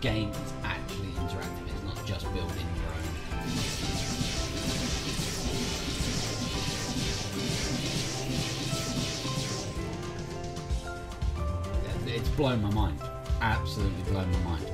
Game is actually interactive, it's not just building your own. It's blown my mind, absolutely blown my mind.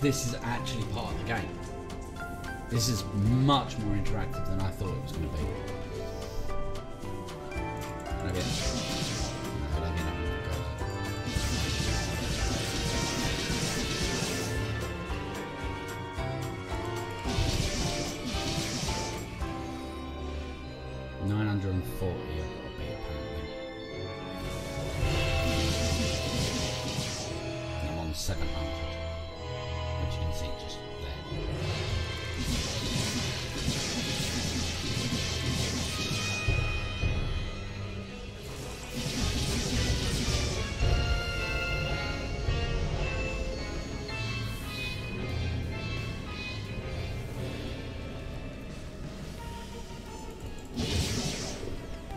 This is actually part of the game. This is much more interactive than I thought it was going to be. I get I don't get nothing that goes. nine hundred forty I've got to be apparently. I'm on seven hundred. You can see just there.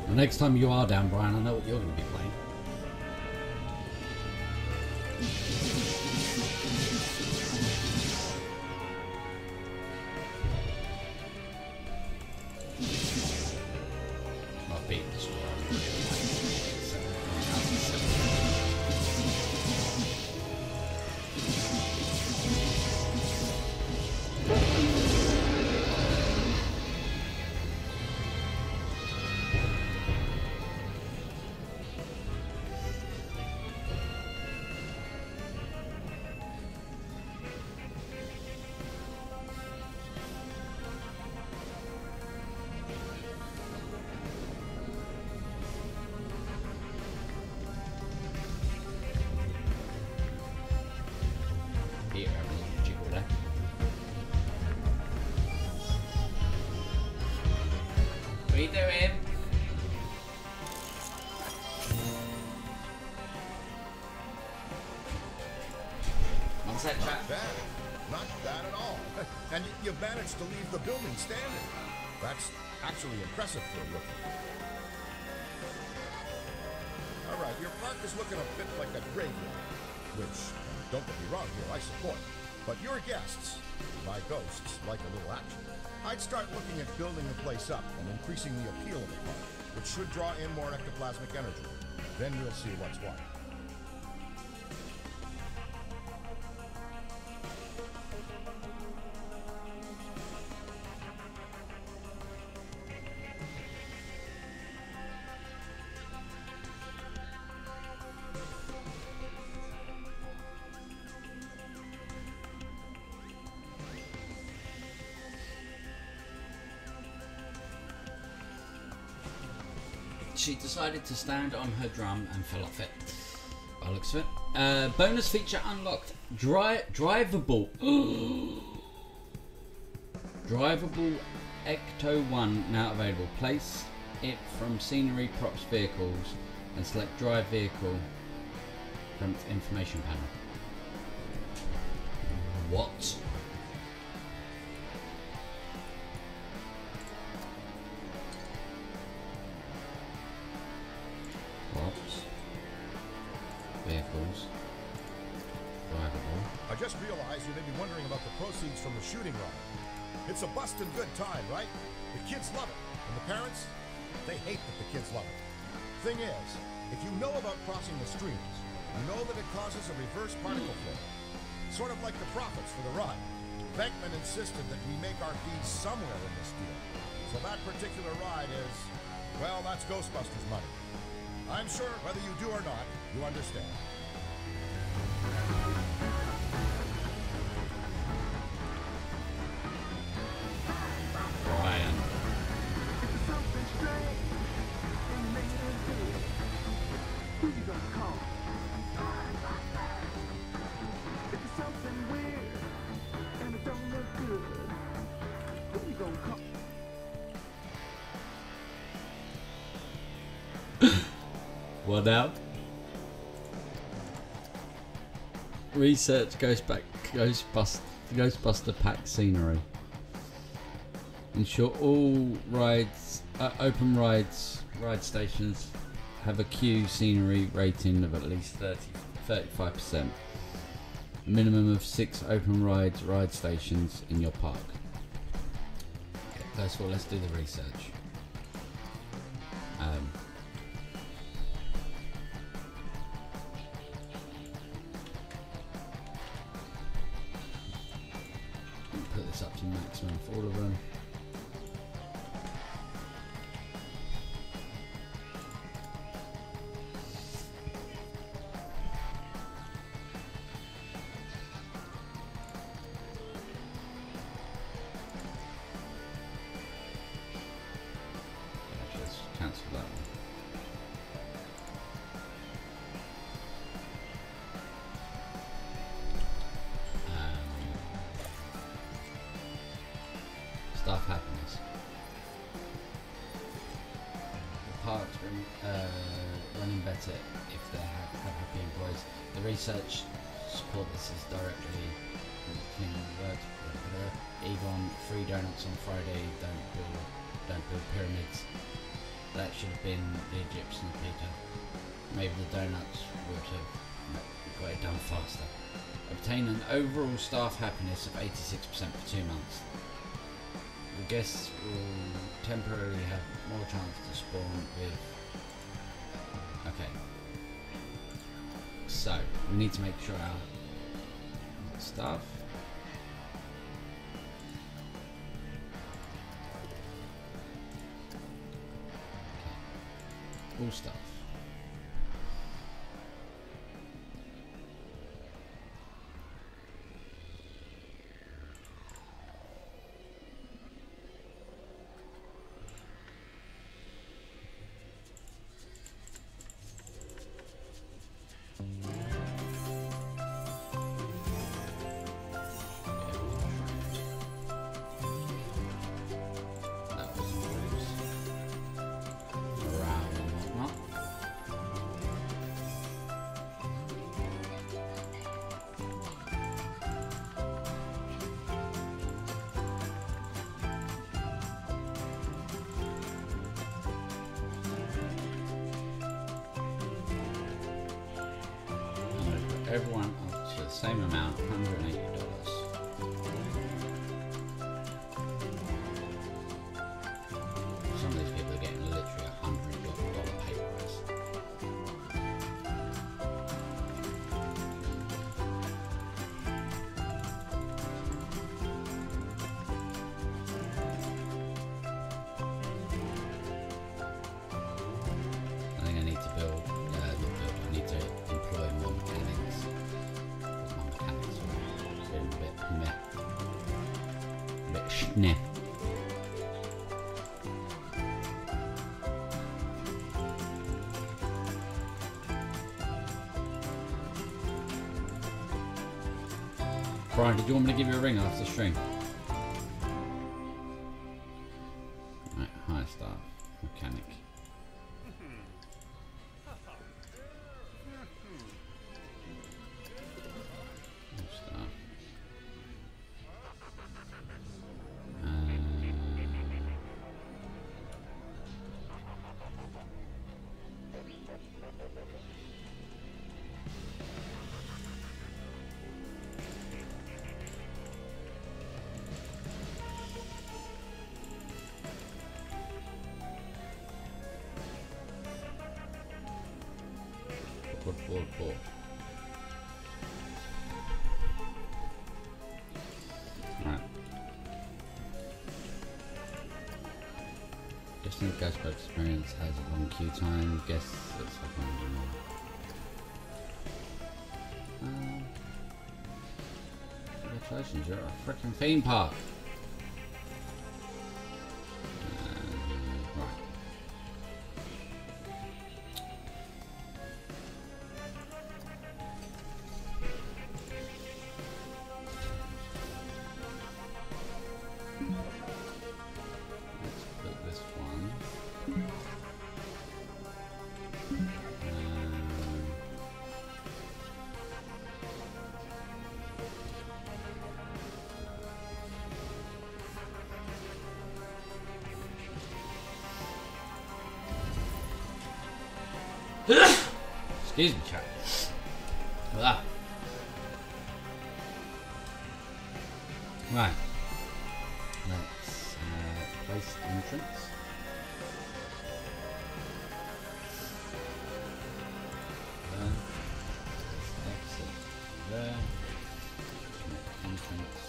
The next time you are down, Brian, I know what you're going to be playing. Not bad. Not bad at all. And you managed to leave the building standing. That's actually impressive for a rookie. All right, your park is looking a bit like a graveyard, which, don't get me wrong here, I support. But your guests, my ghosts, like a little action. I'd start looking at building the place up and increasing the appeal of the park, which should draw in more ectoplasmic energy. Then we'll see what's what. she decided to stand on her drum and fell off it. By the looks of it. Uh, bonus feature unlocked. Dri drivable. Drivable Ecto one now available. Place it from scenery, props, vehicles, and select drive vehicle from its information panel. What? Props. Vehicles. Drivable. I just realized you may be wondering about the proceeds from the shooting ride. It's a bustin' good time, right? The kids love it. And the parents, they hate that the kids love it. Thing is, if you know about crossing the streams, you know that it causes a reverse particle flow. Sort of like the profits for the ride. Venkman insisted that we make our fees somewhere in this deal. So that particular ride is, well, that's Ghostbusters money. I'm sure whether you do or not, you understand. Brian. What now? Research goes back Ghostbust Ghostbuster pack scenery. Ensure all rides, uh, open rides, ride stations have a queue scenery rating of at least thirty, thirty-five percent. A minimum of six open rides, ride stations in your park. Okay, first of all, let's do the research. Um, up to maximum for all of them. Actually, let's cancel that one. Stuff happens. The parks are uh, running better if they have, have happy employees. The research support this is directly in word. Egon, free donuts on Friday. Don't build, don't build pyramids. That should have been the Egyptian Peter. Maybe the donuts would have got it done faster. Obtain an overall staff happiness of eighty-six percent for two months. The guests will temporarily have more chance to spawn with... Okay. So, we need to make sure our staff... Okay. All staff. Everyone up to the same amount, one hundred eighty dollars. Some of these people are getting literally a one hundred dollar pay price. I think I need to build, uh, not build, I need to employ more mechanics. Nah. Brian, did you want me to give you a ring after the stream? Right, high staff, mechanic. Guest experience has a long queue time. Guess it's like one um, Congratulations, you're at a freaking theme park. Excuse me, chat. Ah. Right. Let's uh, place the entrance. There. Exit there. Entrance.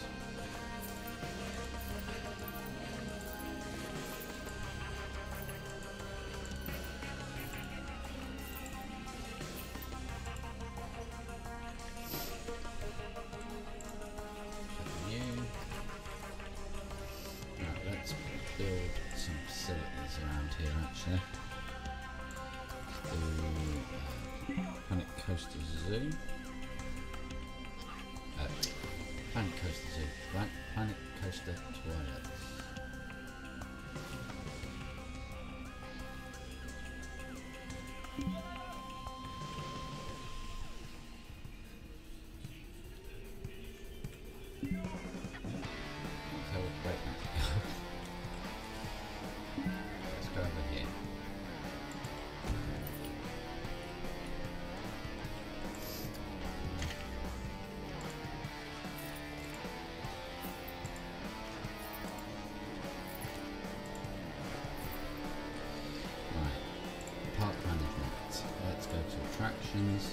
Attractions,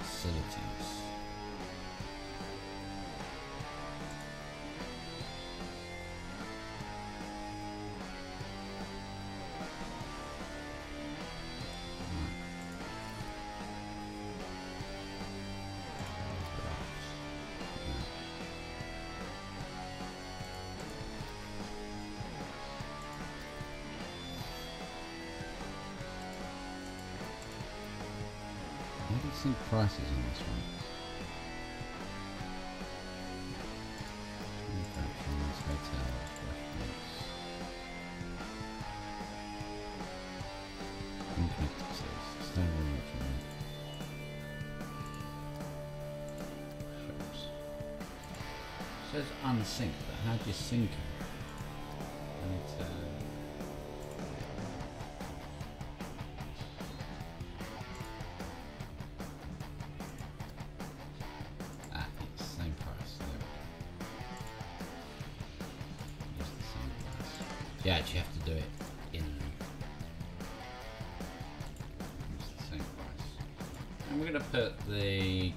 facilities. I see prices on this one. Attractions, hotel, restaurants. Unconnected sales. Stay away from that. Shops. It says unsync, but how do you sync it?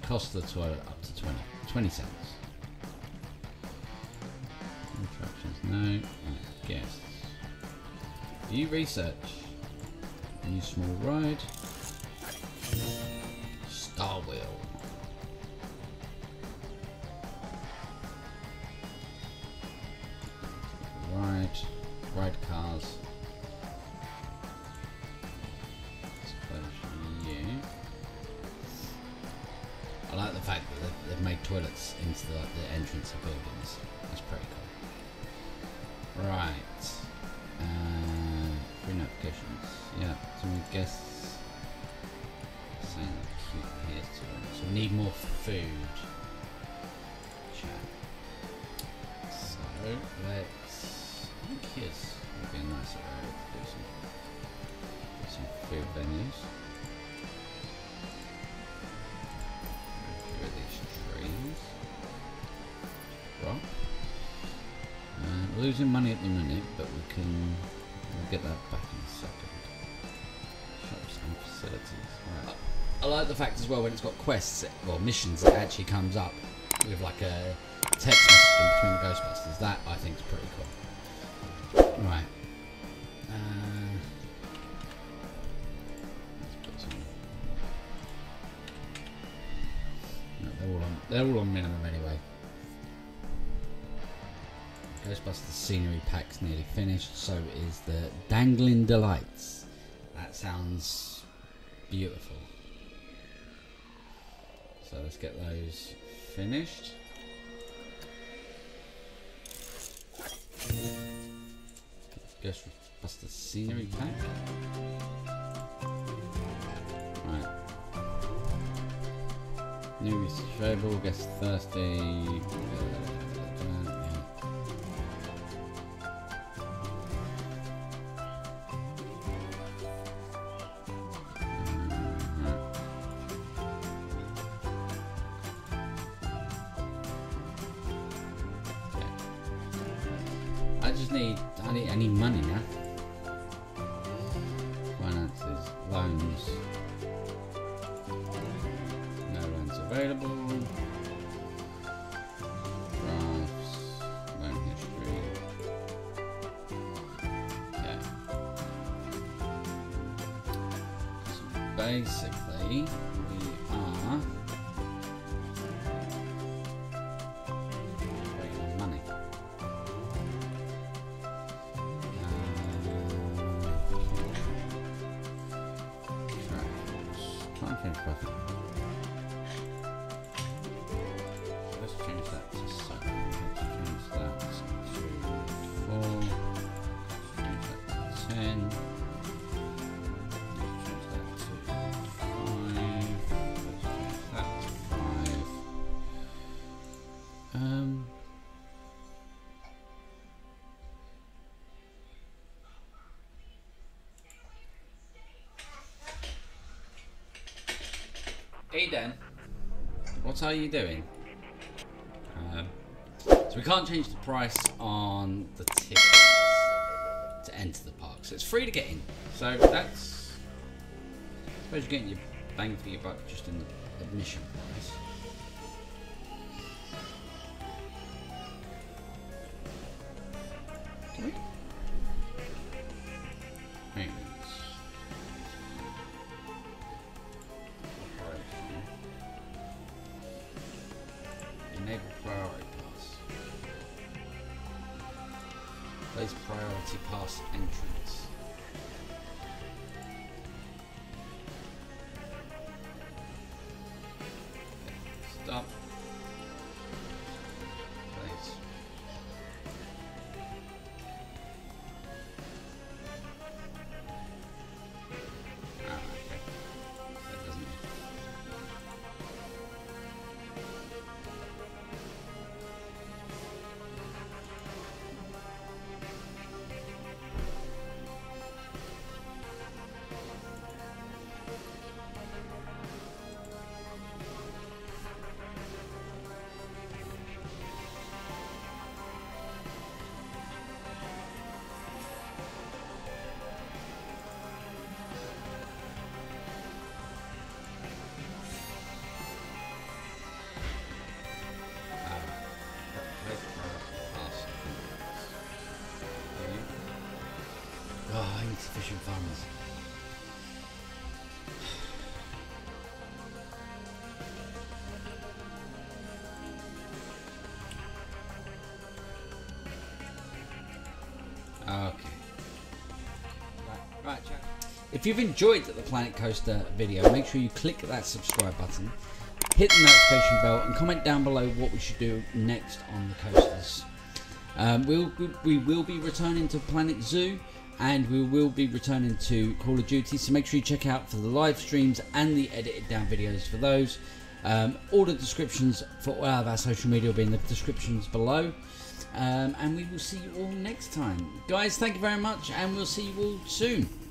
Cost of the toilet up to twenty, twenty cents. Attractions, no. Guests. View research. New small ride. Star Wheel. Ride. Ride cars. Explosion, yeah. toilets into the, the entrance of buildings. That's pretty cool. Right. Uh, free notifications. Yeah, so we guess something cute here too. So we need more food. Chat. So let's, I think here's would be a nice area to do some, some food venues. Losing money at the minute, but we can we'll get that back in a second. Shops and facilities. Right. I, I like the fact as well when it's got quests or missions that actually comes up with like a text message between the Ghostbusters. That I think is pretty cool. Right. Uh, let's put some. No, they're all on. They're all on minimum anyway. Ghostbusters scenery pack's nearly finished, so is the Dangling Delights. That sounds beautiful. So let's get those finished. Ghostbusters scenery pack. Right. New Retrieval, guess Thursday. Uh, basically, we are waiting on money. Uh, okay. Try and finish buffing. Let's change that to seven. Let's change that to four. Let's change that to ten. Eden, what are you doing? Um, so we can't change the price on the tickets to enter the park, so it's free to get in. So that's, I suppose you're getting your bang for your buck just in the admission price. Stop. Please. Ah, okay. That doesn't. Sufficient funds. Okay. Right, right, Jack. If you've enjoyed the Planet Coaster video, make sure you click that subscribe button hit the notification bell, and comment down below what we should do next on the coasters. Um, we'll, we will be returning to Planet Zoo, and we will be returning to Call of Duty, so make sure you check out for the live streams and the edited down videos for those. Um, all the descriptions for all of our social media will be in the descriptions below. Um, and we will see you all next time. Guys, thank you very much, and we'll see you all soon.